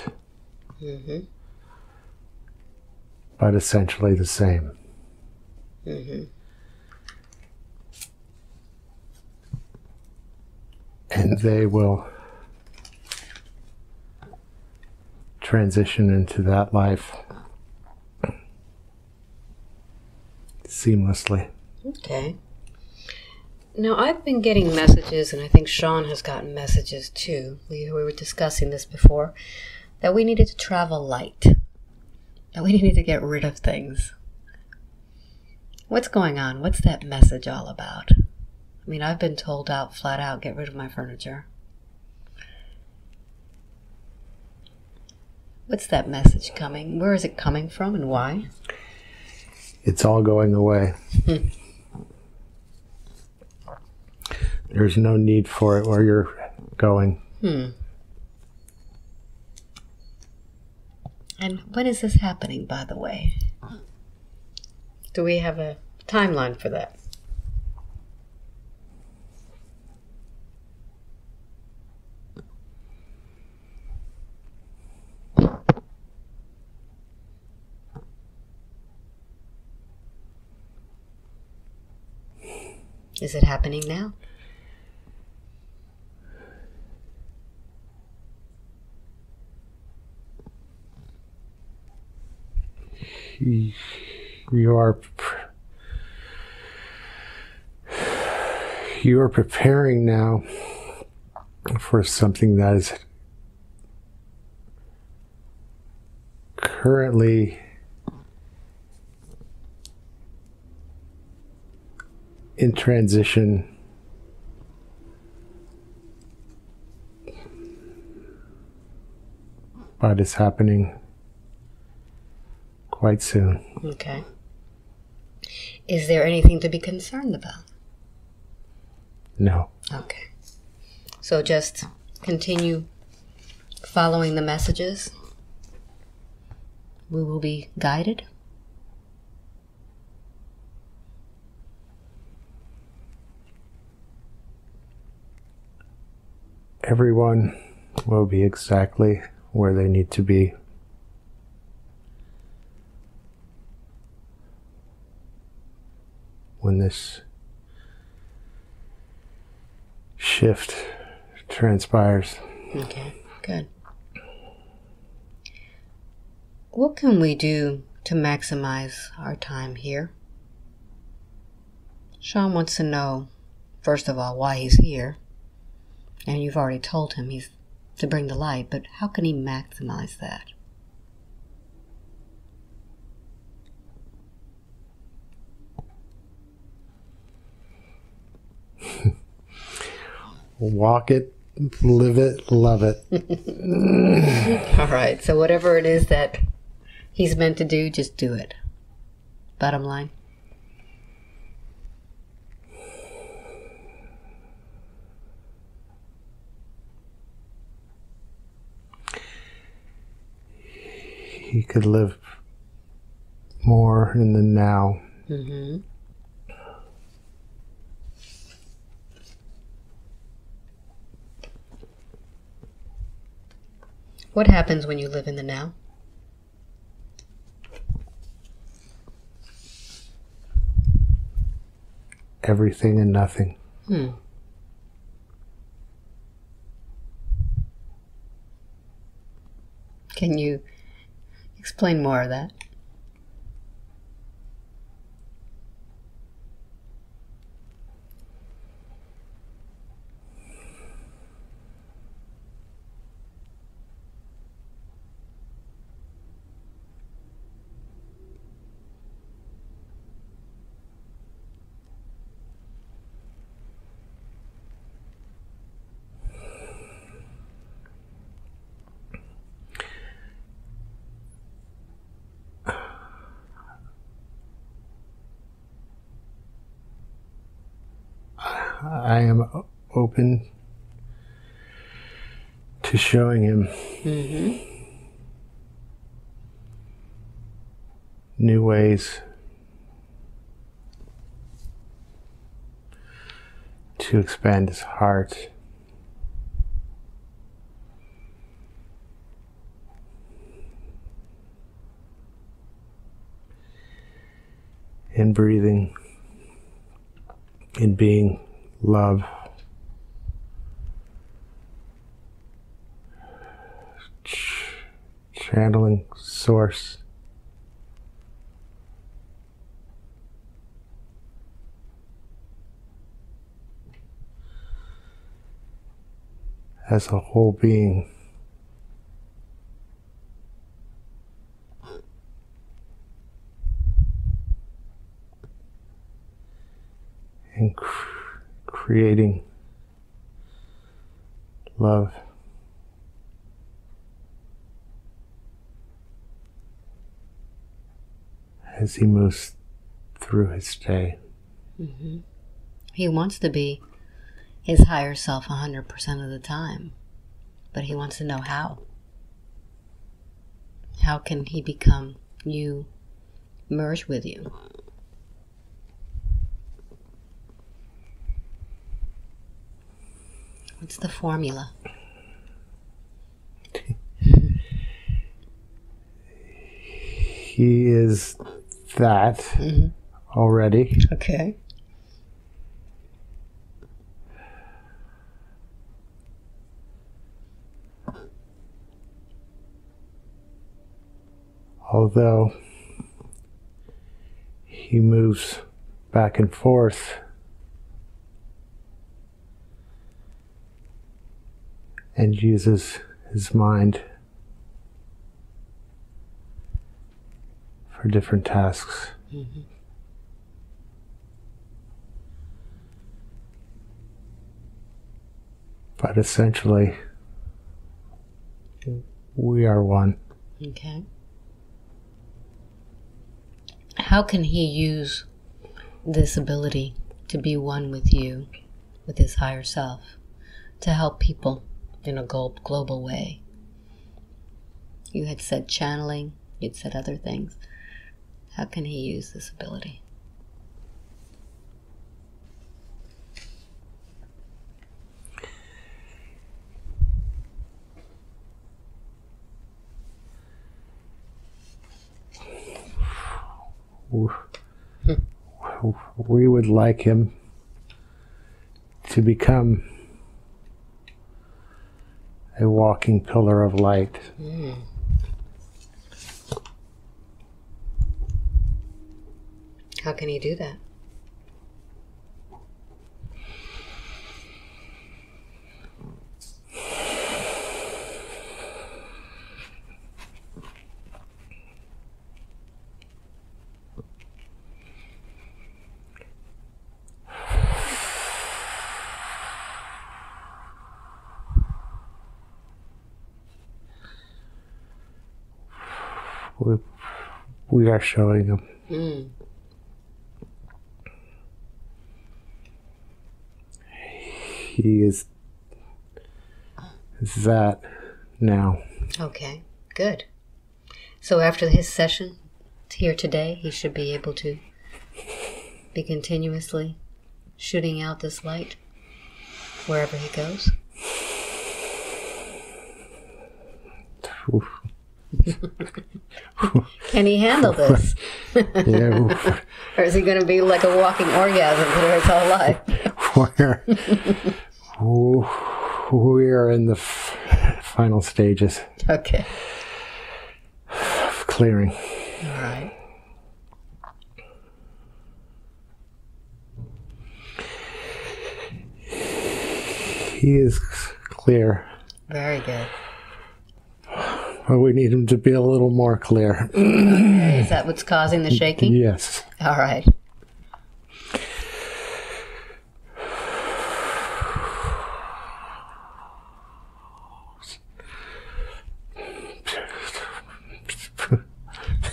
mm-hmm. but essentially the same. Mm-hmm. And they will transition into that life seamlessly. Okay. Now, I've been getting messages, and I think Sean has gotten messages too. We, we were discussing this before, that we needed to travel light, that we needed to get rid of things. What's going on? What's that message all about? I mean, I've been told out, flat out, get rid of my furniture. What's that message coming? Where is it coming from and why? It's all going away. There's no need for it where you're going. Hmm. And when is this happening, by the way? Do we have a timeline for that? Is it happening now? You are, you are preparing now for something that is currently in transition but it's happening quite soon. Okay. Is there anything to be concerned about? No. Okay. So just continue following the messages. We will be guided. Everyone will be exactly where they need to be. When this shift transpires. Okay, good. What can we do to maximize our time here? Sean wants to know, first of all, why he's here. And you've already told him he's to bring the light, but how can he maximize that? Walk it, live it, love it. All right, so whatever it is that he's meant to do, just do it. Bottom line. He could live more in the now. Mm-hmm. What happens when you live in the now? Everything and nothing. Hmm. Can you explain more of that? I am open to showing him mm-hmm. new ways to expand his heart. In breathing, in being love, ch channeling source, as a whole being. And cr- creating love. As he moves through his day. Mm-hmm. He wants to be his higher self one hundred percent of the time, but he wants to know how. How can he become you, merge with you? What's the formula? He is that mm-hmm. already. Okay. Although he moves back and forth and uses his mind for different tasks. Mm-hmm. But essentially, we are one. Okay. How can he use this ability to be one with you, with his higher self, to help people in a global way? You had said channeling, you'd said other things. How can he use this ability? We would like him to become a walking pillar of light. Mm. How can he do that? We are showing them. Mm. He is that now. Okay, good. So after his session here today, he should be able to be continuously shooting out this light wherever he goes. Oof. Can he handle this? Yeah. Or is he going to be like a walking orgasm for his whole life? We're, we are in the f final stages. Okay. Of clearing. All right. He is clear. Very good. But we need him to be a little more clear. Okay, is that what's causing the shaking? Yes. All right.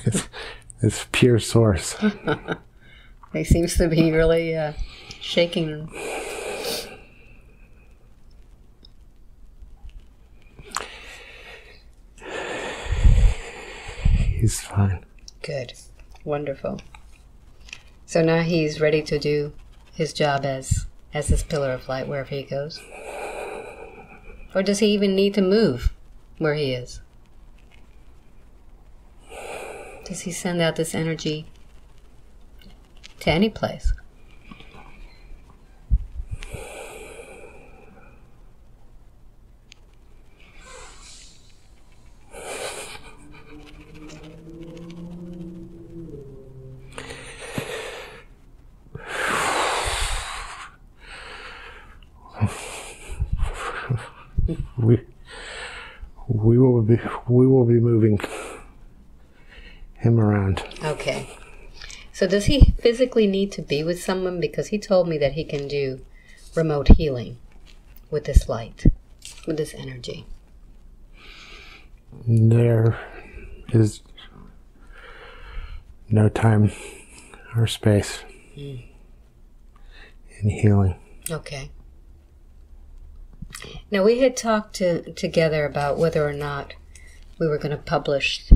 It's, it's pure source. He seems to be really uh, shaking he's fine. Good. Wonderful. So now he's ready to do his job as as this pillar of light wherever he goes? Or does he even need to move where he is? Does he send out this energy to any place? We, we will be, we will be moving him around. Okay. So does he physically need to be with someone? Because he told me that he can do remote healing with this light, with this energy. There is no time or space mm. in healing. Okay. Now, we had talked to, together about whether or not we were going to publish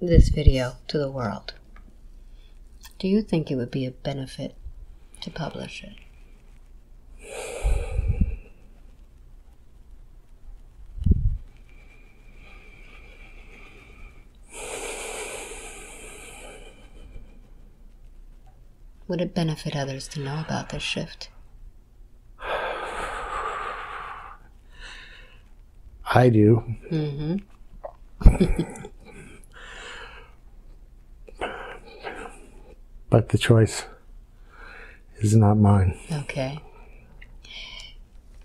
this video to the world. Do you think it would be a benefit to publish it? Would it benefit others to know about this shift? I do. Mm-hmm. But the choice is not mine. Okay.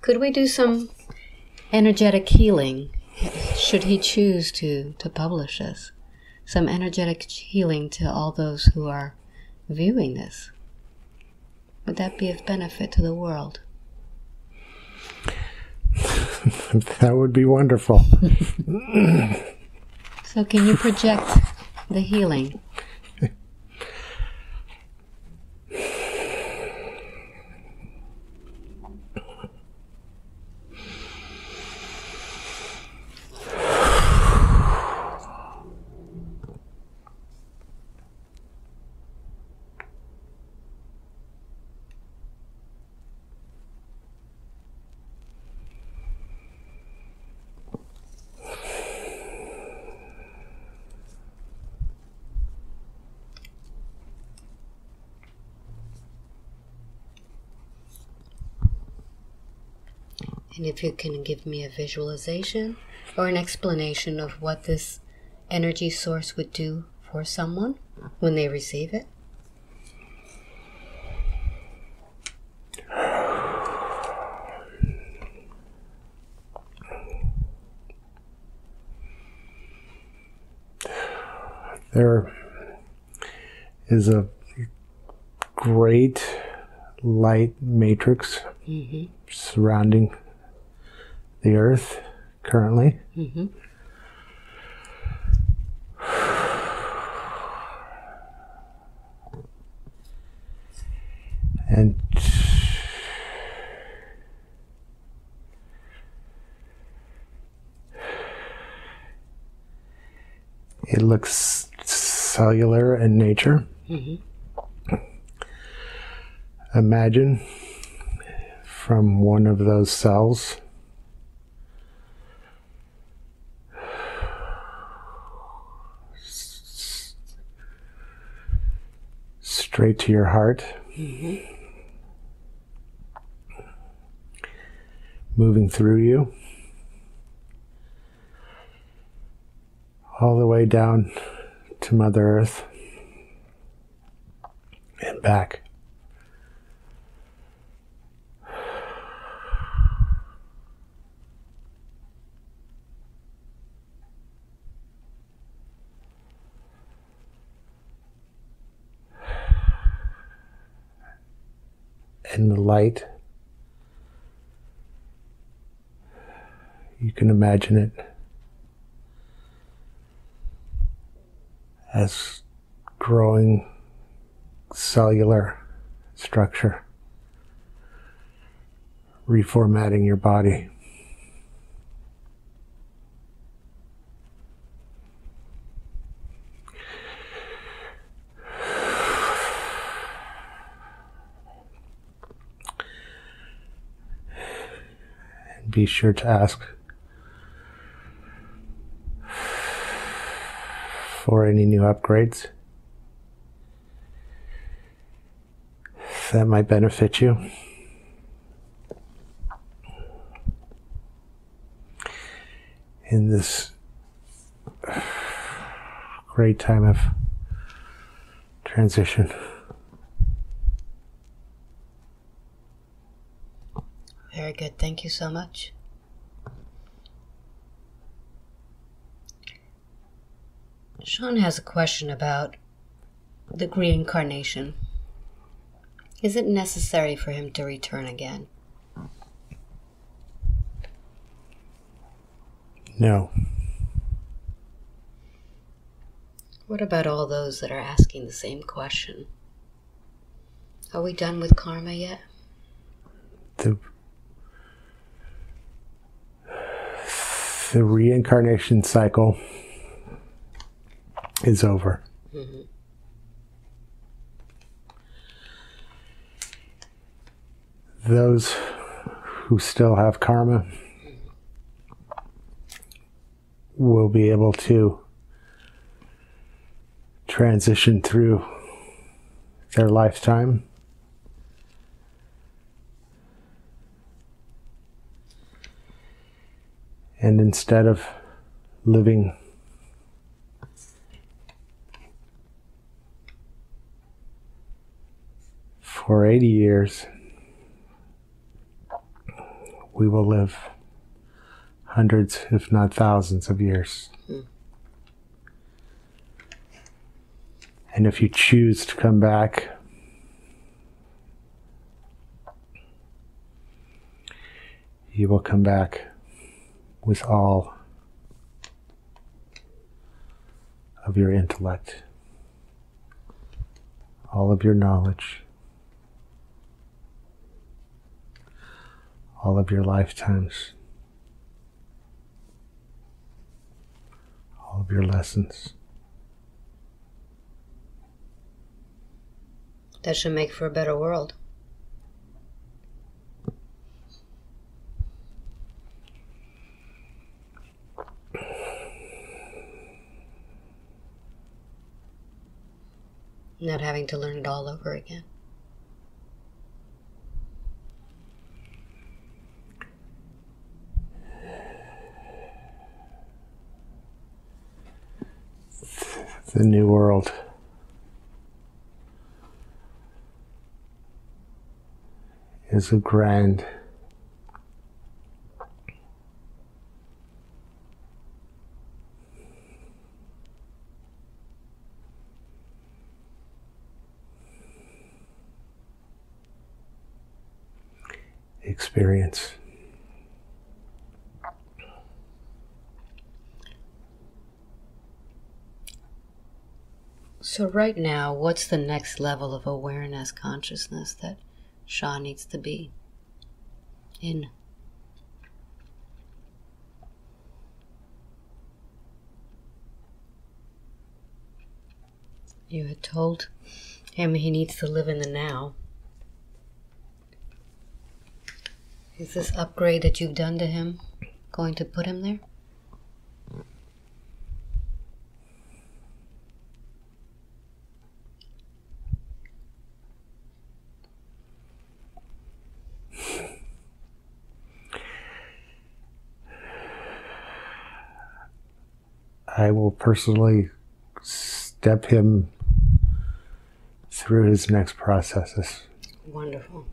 Could we do some energetic healing, should he choose to, to publish this? Some energetic healing to all those who are viewing this? Would that be of benefit to the world? That would be wonderful. So can you project the healing? And if you can give me a visualization or an explanation of what this energy source would do for someone when they receive it. There is a great light matrix mm-hmm. surrounding the earth currently. Mm-hmm. And it looks cellular in nature. Mm-hmm. Imagine from one of those cells straight to your heart, mm-hmm. moving through you, all the way down to Mother Earth and back. In the light, you can imagine it as growing cellular structure, reformatting your body. be sure to ask for any new upgrades that might benefit you. In this great time of transition. Very good. Thank you so much. Sean has a question about the reincarnation. Is it necessary for him to return again? No. What about all those that are asking the same question? Are we done with karma yet? The, the reincarnation cycle is over. Mm-hmm. Those who still have karma will be able to transition through their lifetime and instead of living for eighty years, we will live hundreds, if not thousands of years. Mm. And if you choose to come back, you will come back with all of your intellect, all of your knowledge, all of your lifetimes, all of your lessons. That should make for a better world. Not having to learn it all over again. The new world is a grand experience. So right now, what's the next level of awareness, consciousness that Sean needs to be in? You had told him he needs to live in the now. Is this upgrade that you've done to him going to put him there? I will personally step him through his next processes. Wonderful.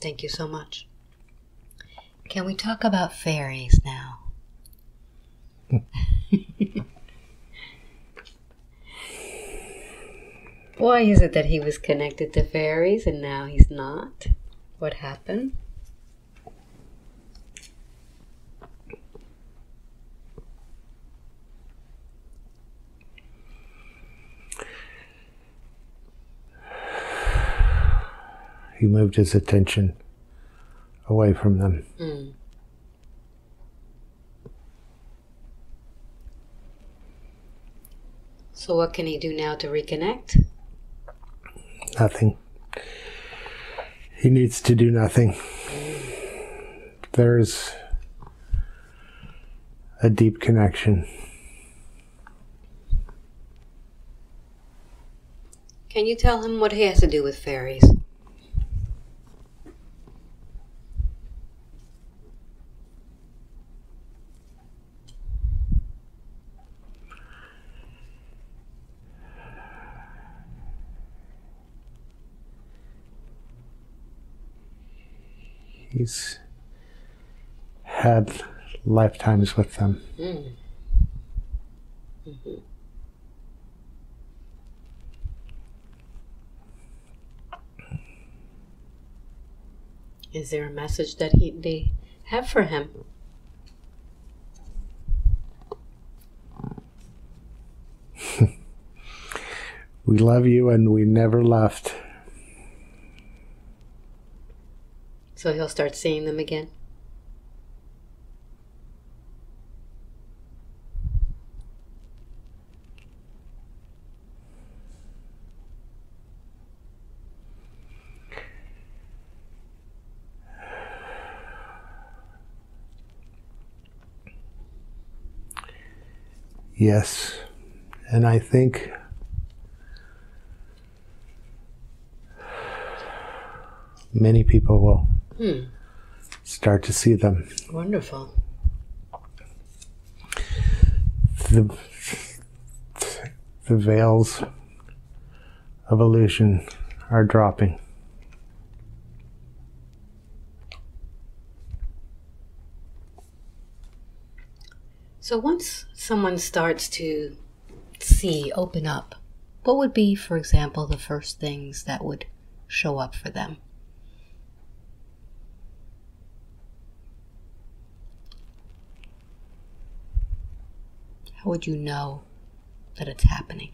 Thank you so much. Can we talk about fairies now? Why is it that he was connected to fairies and now he's not? What happened? He moved his attention away from them. Mm. So what can he do now to reconnect? Nothing. He needs to do nothing. Mm. There's a deep connection. Can you tell him what he has to do with fairies? He's had lifetimes with them. Mm. Mm-hmm. Is there a message that he, they have for him? We love you and we never left. So he'll start seeing them again? Yes, and I think many people will hmm. start to see them. Wonderful. The, the veils of illusion are dropping. So once someone starts to see, open up, what would be, for example, the first things that would show up for them? How would you know that it's happening?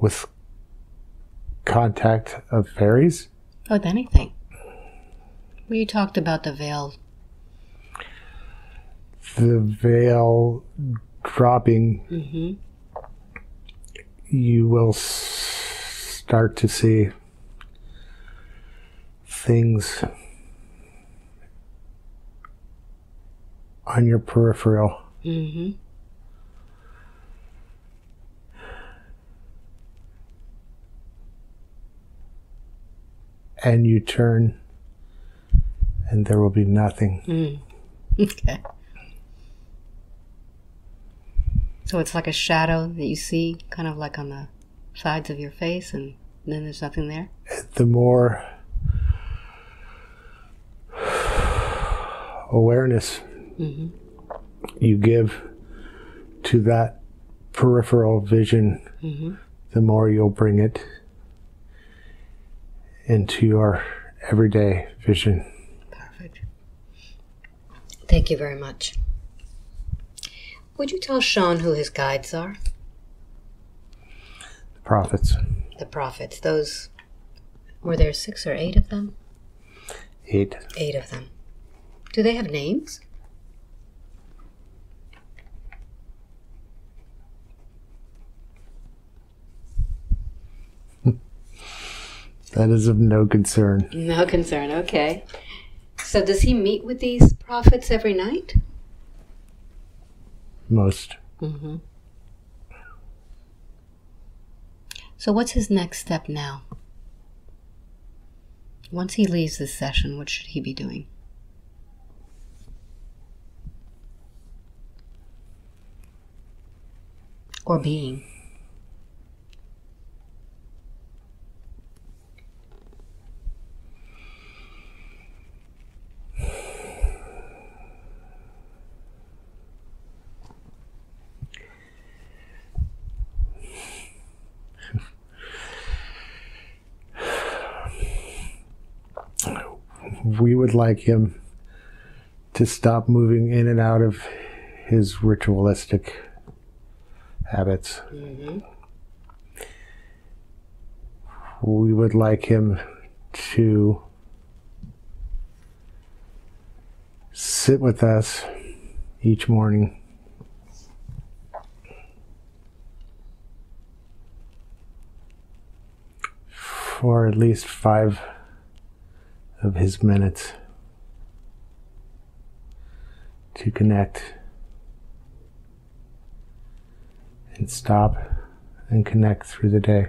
With contact of fairies? With anything. We talked about the veil. The veil dropping, mm-hmm. you will start to see things on your peripheral. Mm-hmm. And you turn, and there will be nothing. Mm. Okay. So it's like a shadow that you see, kind of like on the sides of your face, and then there's nothing there? The more awareness mm-hmm. you give to that peripheral vision, mm-hmm. the more you'll bring it into your everyday vision. Perfect. Thank you very much. Would you tell Sean who his guides are? The prophets. The prophets. Those, were there six or eight of them? Eight. Eight of them. Do they have names? That is of no concern. No concern, okay. So does he meet with these prophets every night? Most. Mm-hmm. So what's his next step now? Once he leaves this session, what should he be doing? Or being? We would like him to stop moving in and out of his ritualistic habits. Mm-hmm. We would like him to sit with us each morning for at least five of his minutes to connect and stop and connect through the day.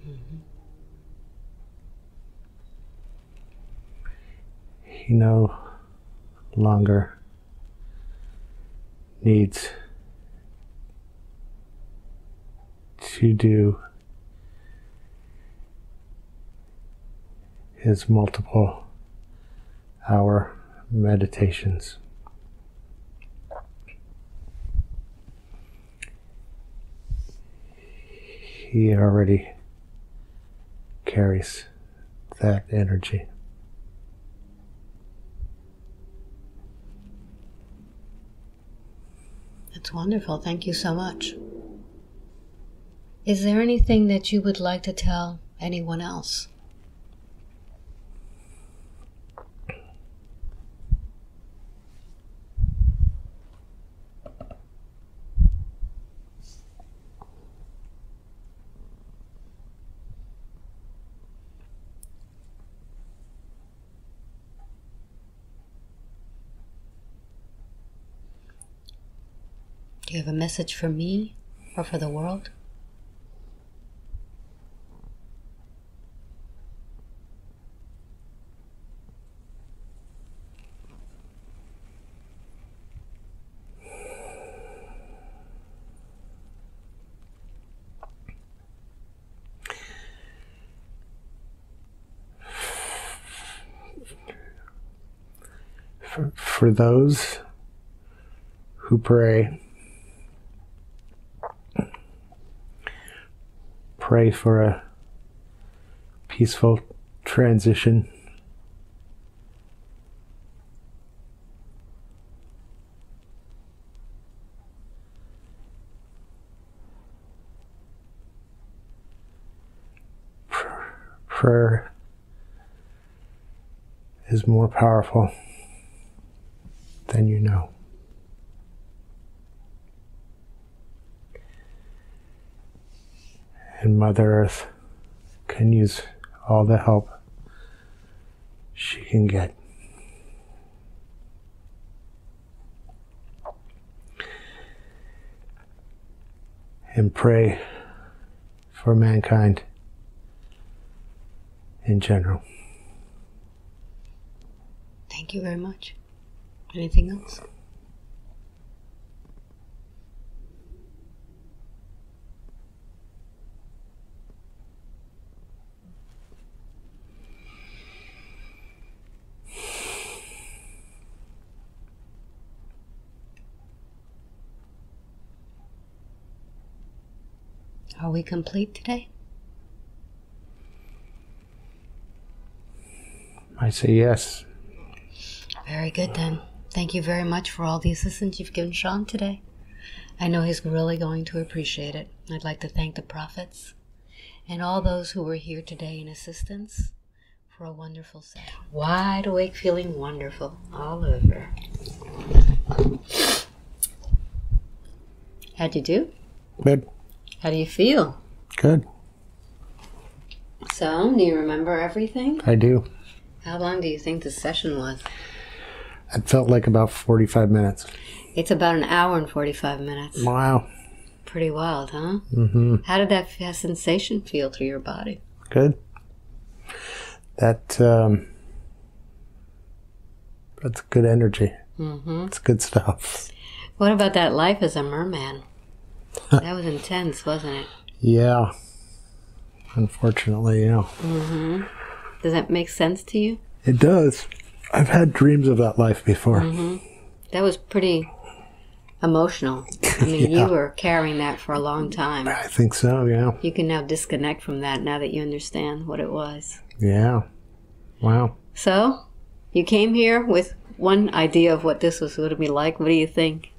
Mm-hmm. He no longer needs to do his multiple hour meditations. He already carries that energy. That's wonderful. Thank you so much. Is there anything that you would like to tell anyone else? Do you have a message for me or for the world? For, for those who pray, pray for a peaceful transition . Prayer is more powerful than you know. And Mother Earth can use all the help she can get. And pray for mankind in general. Thank you very much. Anything else? Are we complete today? I say yes. Very good then. Thank you very much for all the assistance you've given Sean today. I know he's really going to appreciate it. I'd like to thank the prophets and all those who were here today in assistance for a wonderful session. Wide awake, feeling wonderful all over. How'd you do? Good. How do you feel? Good. So, do you remember everything? I do. How long do you think this session was? It felt like about forty-five minutes. It's about an hour and forty-five minutes. Wow. Pretty wild, huh? Mm-hmm. How did that sensation feel through your body? Good. That, um, that's good energy. Mm-hmm. It's good stuff. What about that life as a merman? That was intense, wasn't it? Yeah. Unfortunately, yeah. Mm-hmm. Does that make sense to you? It does. I've had dreams of that life before. Mm-hmm. That was pretty emotional. I mean, yeah. You were carrying that for a long time. I think so, yeah. You can now disconnect from that now that you understand what it was. Yeah. Wow. So, you came here with one idea of what this was going to be like. What do you think?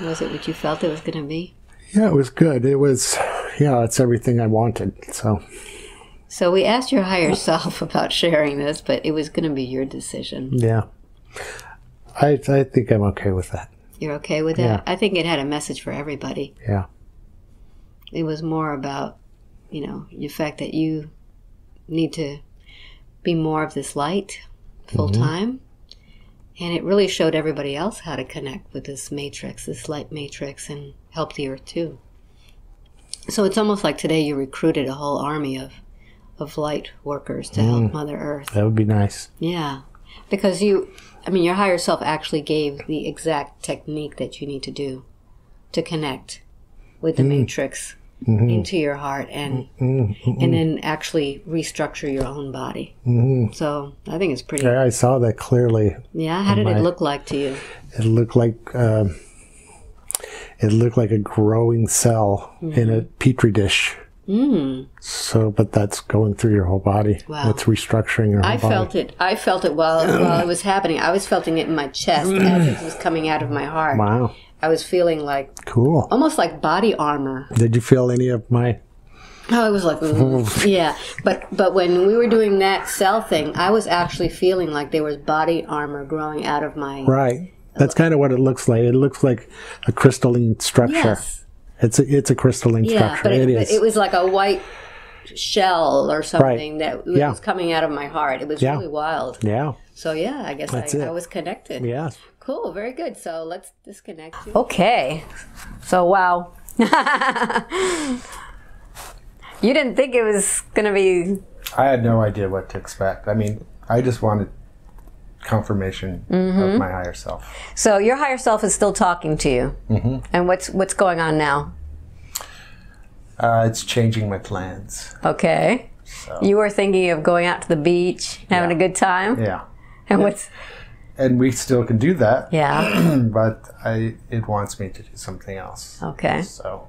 Was it what you felt it was going to be? Yeah, it was good. It was, yeah, it's everything I wanted, so. So we asked your higher self about sharing this, but it was going to be your decision. Yeah. I, I think I'm okay with that. You're okay with that? Yeah. I think it had a message for everybody. Yeah. It was more about, you know, the fact that you need to be more of this light full mm-hmm. time. And it really showed everybody else how to connect with this matrix, this light matrix, and help the earth too. So it's almost like today you recruited a whole army of, of light workers to mm, help Mother Earth. That would be nice. Yeah. Because you, I mean, your higher self actually gave the exact technique that you need to do to connect with the mm. matrix mm-hmm. into your heart and mm-hmm. and then actually restructure your own body. Mm-hmm. So I think it's pretty... I saw that clearly. Yeah? How did my, it look like to you? It looked like... Uh, It looked like a growing cell mm-hmm. in a petri dish. Mm. So, but that's going through your whole body. Wow. That's restructuring your whole I body. I felt it. I felt it while, while it was happening. I was feeling it in my chest as it was coming out of my heart. Wow. I was feeling like... Cool. Almost like body armor. Did you feel any of my... Oh, it was like... Mm. yeah. But, but when we were doing that cell thing, I was actually feeling like there was body armor growing out of my... Right. That's kind of what it looks like. It looks like a crystalline structure. Yes. It's a, it's a crystalline yeah, structure. But it, it is. It was like a white shell or something right. that was yeah. coming out of my heart. It was yeah. really wild. Yeah. So, yeah, I guess I, I was connected. Yeah. Cool. Very good. So, let's disconnect you. Okay. So, wow. You didn't think it was going to be... I had no idea what to expect. I mean, I just wanted... confirmation mm-hmm. of my higher self. So your higher self is still talking to you. Mm-hmm. And what's what's going on now? Uh, it's changing my plans. Okay. So. You were thinking of going out to the beach, having yeah. a good time. Yeah. And yeah. what's? And we still can do that. Yeah. But I it wants me to do something else. Okay. So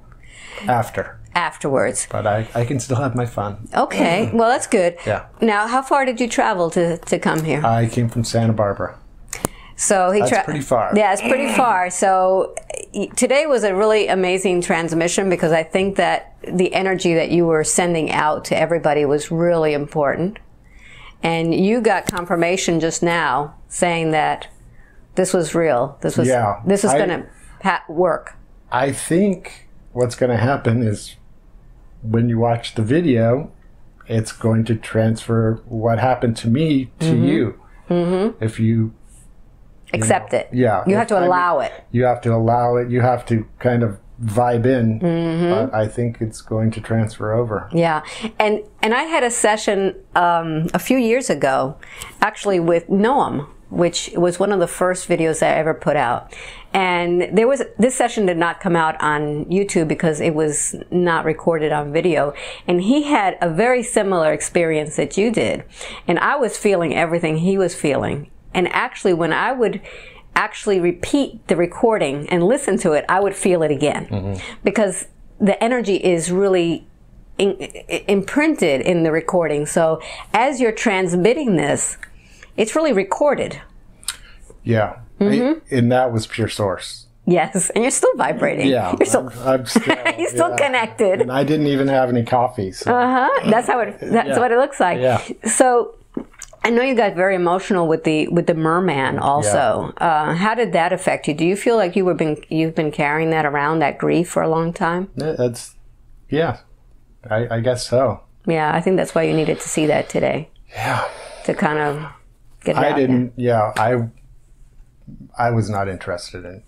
after. Afterwards. But I, I can still have my fun. Okay. Well, that's good. Yeah. Now, how far did you travel to, to come here? I came from Santa Barbara. So he That's pretty far. Yeah, it's pretty far. So today was a really amazing transmission because I think that the energy that you were sending out to everybody was really important. And you got confirmation just now saying that this was real. This was, yeah, this was going to ha- work. I think what's going to happen is when you watch the video, it's going to transfer what happened to me to mm-hmm. you. Mm-hmm. If you... Accept you know, it. Yeah. You have to allow I, it. You have to allow it. You have to kind of vibe in. Mm-hmm. But I think it's going to transfer over. Yeah. And and I had a session um, a few years ago, actually with Noam, which was one of the first videos I ever put out. And there was, this session did not come out on YouTube because it was not recorded on video. And he had a very similar experience that you did. And I was feeling everything he was feeling. And actually, when I would actually repeat the recording and listen to it, I would feel it again. Mm-hmm. Because the energy is really in, imprinted in the recording. So as you're transmitting this, it's really recorded. Yeah. Mm-hmm. I, and that was pure source. Yes, and you're still vibrating. Yeah, you're still, I'm, I'm still, you're still yeah. connected. And I didn't even have any coffee. So. Uh huh. That's how it. That's yeah. what it looks like. Yeah. So, I know you got very emotional with the with the merman. Also, yeah. uh, how did that affect you? Do you feel like you were been you've been carrying that around, that grief, for a long time? That's, yeah, I, I guess so. Yeah, I think that's why you needed to see that today. Yeah. To kind of get it I out didn't. There. Yeah, I. I was not interested in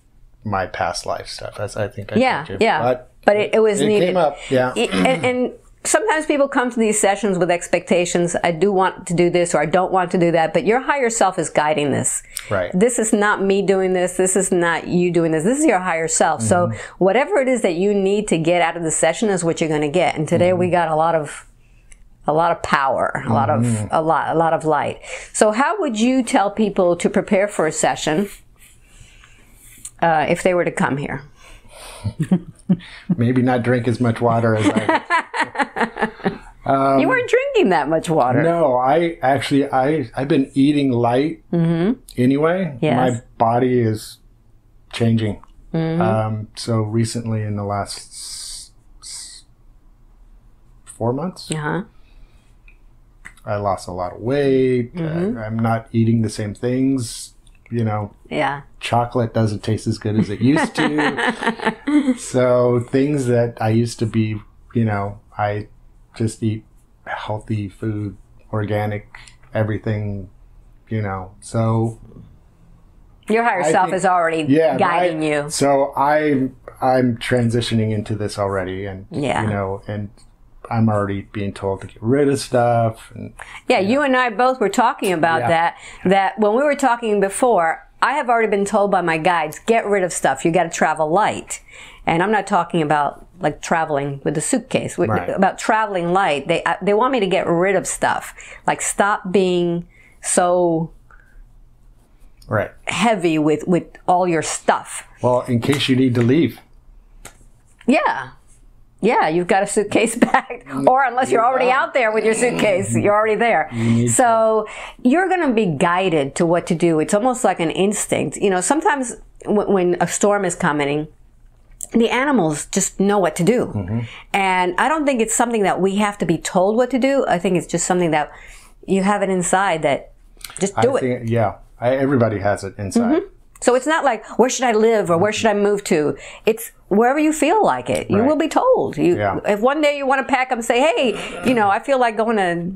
my past life stuff. As I think I yeah, did. Yeah, but, but it, it was it needed. Came up, yeah. It, and, and sometimes people come to these sessions with expectations. I do want to do this, or I don't want to do that. But your higher self is guiding this. Right. This is not me doing this. This is not you doing this. This is your higher self. Mm-hmm. So whatever it is that you need to get out of the session is what you're going to get. And today mm-hmm. we got a lot of. A lot of power, a lot of mm. a lot, a lot of light. So, how would you tell people to prepare for a session uh, if they were to come here? Maybe not drink as much water as I did. um, You weren't drinking that much water. No, I actually I I've been eating light mm-hmm. anyway. Yes. My body is changing. Mm-hmm. Um, so recently, in the last s- s- four months. Uh huh. I lost a lot of weight. Mm-hmm. I, I'm not eating the same things, you know. Yeah. Chocolate doesn't taste as good as it used to. So things that I used to be, you know, I just eat healthy food, organic, everything, you know, so. Your higher I self think, is already yeah, guiding I, you. So I, I'm transitioning into this already, and, yeah. you know, and I'm already being told to get rid of stuff. And, yeah, you, know. you and I both were talking about yeah. that, that when we were talking before, I have already been told by my guides, get rid of stuff. You got to travel light. And I'm not talking about like traveling with a suitcase, right. about traveling light. They, I, they want me to get rid of stuff, like stop being so right. heavy with, with all your stuff. Well, in case you need to leave. Yeah. Yeah, you've got a suitcase back, or unless you're already out there with your suitcase, you're already there. So you're going to be guided to what to do. It's almost like an instinct. You know, sometimes when a storm is coming, the animals just know what to do. Mm-hmm. And I don't think it's something that we have to be told what to do. I think it's just something that you have it inside that just do I it. Think, yeah, I, everybody has it inside. Mm-hmm. So it's not like, where should I live or where should I move to? It's wherever you feel like it. You right. will be told. You, yeah. If one day you want to pack up and say, hey, you know, I feel like going to,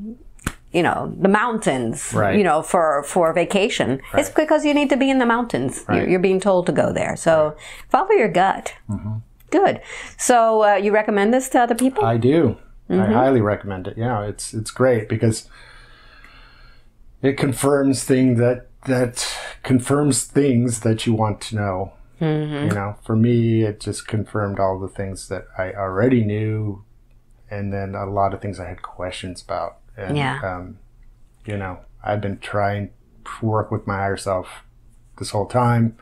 you know, the mountains, right. you know, for, for vacation. Right. It's because you need to be in the mountains. Right. You're, you're being told to go there. So right. follow your gut. Mm-hmm. Good. So uh, you recommend this to other people? I do. Mm-hmm. I highly recommend it. Yeah, it's, it's great because it confirms things that, that confirms things that you want to know. Mm-hmm. You know, for me, it just confirmed all the things that I already knew, and then a lot of things I had questions about. And, yeah. Um, you know, I've been trying to work with my higher self this whole time.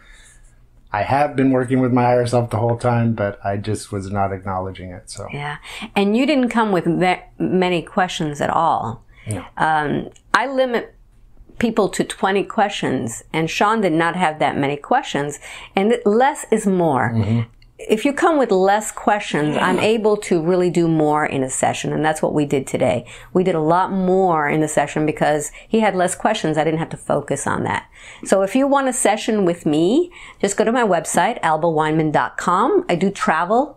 I have been working with my higher self the whole time, but I just was not acknowledging it. So yeah, and you didn't come with that many questions at all. No. Um, I limit people to twenty questions, and Sean did not have that many questions, and less is more. Mm-hmm. If you come with less questions, I'm able to really do more in a session, and that's what we did today. We did a lot more in the session because he had less questions. I didn't have to focus on that. So if you want a session with me, just go to my website, alba wineman dot com. I do travel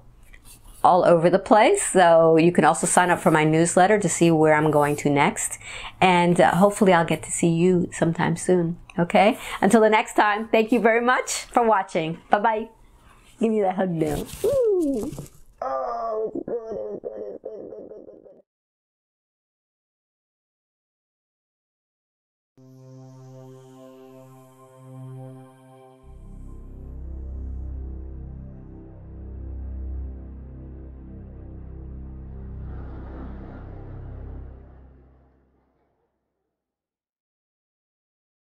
all over the place, so you can also sign up for my newsletter to see where I'm going to next, and uh, hopefully I'll get to see you sometime soon. Okay, until the next time, thank you very much for watching. Bye bye. Give me that hug now. Ooh. Oh, it's good, it's good, it's good, it's good, it's good.